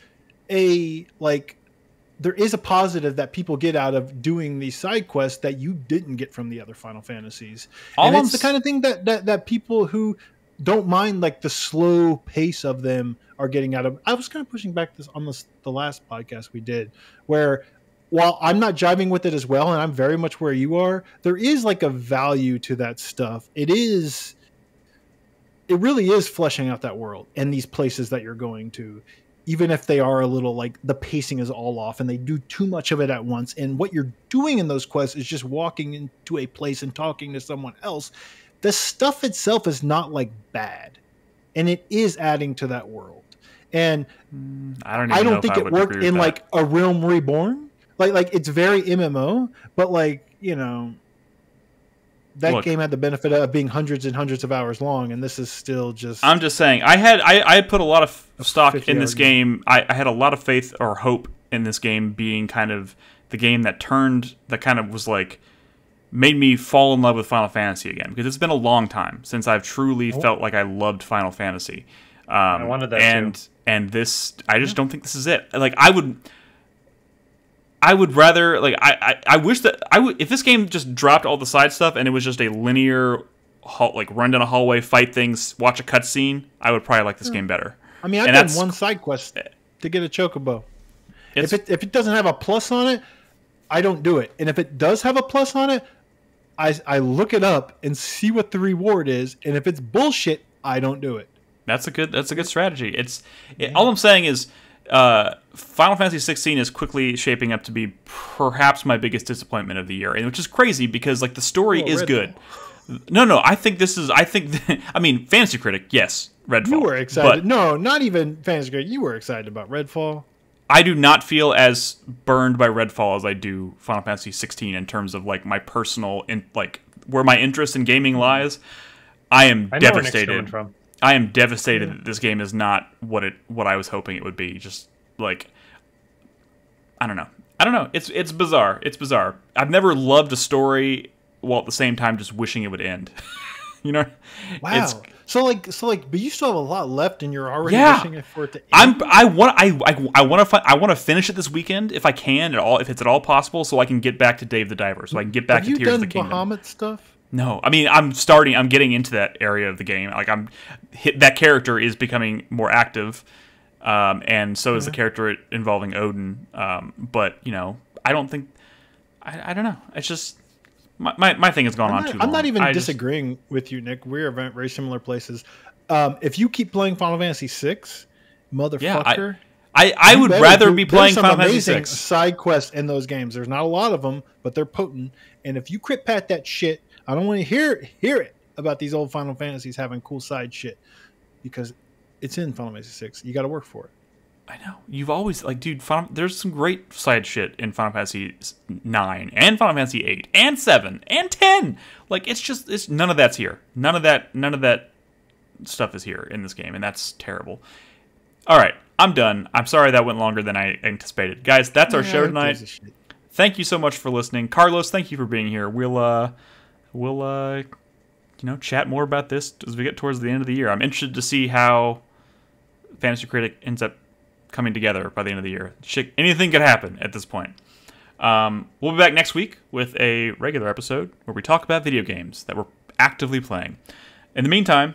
a like there is a positive that people get out of doing these side quests that you didn't get from the other Final Fantasies. All and it's the kind of thing that, that, that people who don't mind like the slow pace of them are getting out of. I was kind of pushing back this on this, the last podcast we did where while I'm not jiving with it as well, and I'm very much where you are, there is like a value to that stuff. It is, it really is fleshing out that world and these places that you're going to. Even if they are a little like the pacing is all off and they do too much of it at once. And what you're doing in those quests is just walking into a place and talking to someone else. The stuff itself is not like bad, and it is adding to that world. And I don't, even I don't know think I it worked in that. like a Realm Reborn. Like, like it's very M M O, but like, you know, that Look, game had the benefit of being hundreds and hundreds of hours long, and this is still just... I'm just saying, I had I, I put a lot of stock in this game. game. I, I had a lot of faith or hope in this game being kind of the game that turned, that kind of was like, made me fall in love with Final Fantasy again. Because it's been a long time since I've truly oh. felt like I loved Final Fantasy. Um, I wanted that and, too. And this, I just yeah. don't think this is it. Like, I would... I would rather like I, I I wish that I would if this game just dropped all the side stuff and it was just a linear like run down a hallway, fight things, watch a cutscene. I would probably like this yeah. game better. I mean, I've done one side quest to get a chocobo. If it if it doesn't have a plus on it, I don't do it. And if it does have a plus on it, I I look it up and see what the reward is. And if it's bullshit, I don't do it. That's a good that's a good strategy. It's yeah. it, all I'm saying is. Uh, Final Fantasy sixteen is quickly shaping up to be perhaps my biggest disappointment of the year, and which is crazy because like the story oh, is Redfall. good. No, no, I think this is. I think. That, I mean, Fantasy Critic, yes, Redfall. You were excited. No, not even Fantasy Critic. You were excited about Redfall. I do not feel as burned by Redfall as I do Final Fantasy sixteen in terms of like my personal in like where my interest in gaming lies. I am I know devastated. Where Nick's coming from. I am devastated yeah. that this game is not what it what I was hoping it would be. Just like I don't know. I don't know. It's it's bizarre. It's bizarre. I've never loved a story while at the same time just wishing it would end. You know, wow. It's, so like, so like, but you still have a lot left, and you're already yeah. wishing for it to end. I'm, I want, I, I, I want to, I want to finish it this weekend if I can at all, if it's at all possible, so I can get back to Dave the Diver, so I can get back have to Tears of the Kingdom. Have you done Bahamut stuff? No, I mean, I'm starting, I'm getting into that area of the game. Like, I'm, hit, that character is becoming more active, um, and so is yeah. the character involving Odin. Um, but you know, I don't think, I, I don't know. It's just. My, my, my thing has gone not, on too long. I'm not even I disagreeing just, with you, Nick. We're at very similar places. Um, if you keep playing Final Fantasy six, motherfucker. Yeah, I, I, I would rather do, be playing Final Fantasy six. There's some amazing side quests in those games. There's not a lot of them, but they're potent. And if you crit pat that shit, I don't want to hear, hear it about these old Final Fantasies having cool side shit. Because it's in Final Fantasy six. You got to work for it. I know. You've always, like, dude, Final, there's some great side shit in Final Fantasy nine and Final Fantasy eight and seven and ten. Like, it's just, it's none of that's here. None of that, none of that stuff is here in this game, and that's terrible. All right, I'm done. I'm sorry that went longer than I anticipated. Guys, that's our yeah, show tonight. Thank you so much for listening. Carlos, thank you for being here. We'll, uh, we'll, uh, you know, chat more about this as we get towards the end of the year. I'm interested to see how Fantasy Critic ends up coming together by the end of the year. Shit, anything could happen at this point. Um, we'll be back next week with a regular episode where we talk about video games that we're actively playing. In the meantime,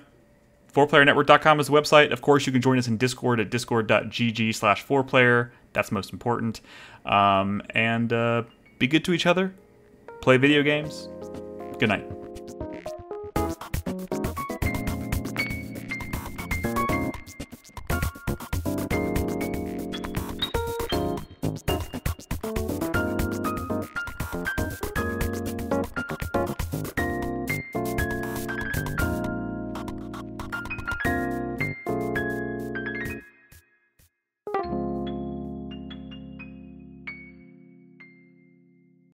four player network dot com is the website. Of course, you can join us in Discord at discord dot g g slash four player. That's most important. Um, and uh, be good to each other. Play video games. Good night.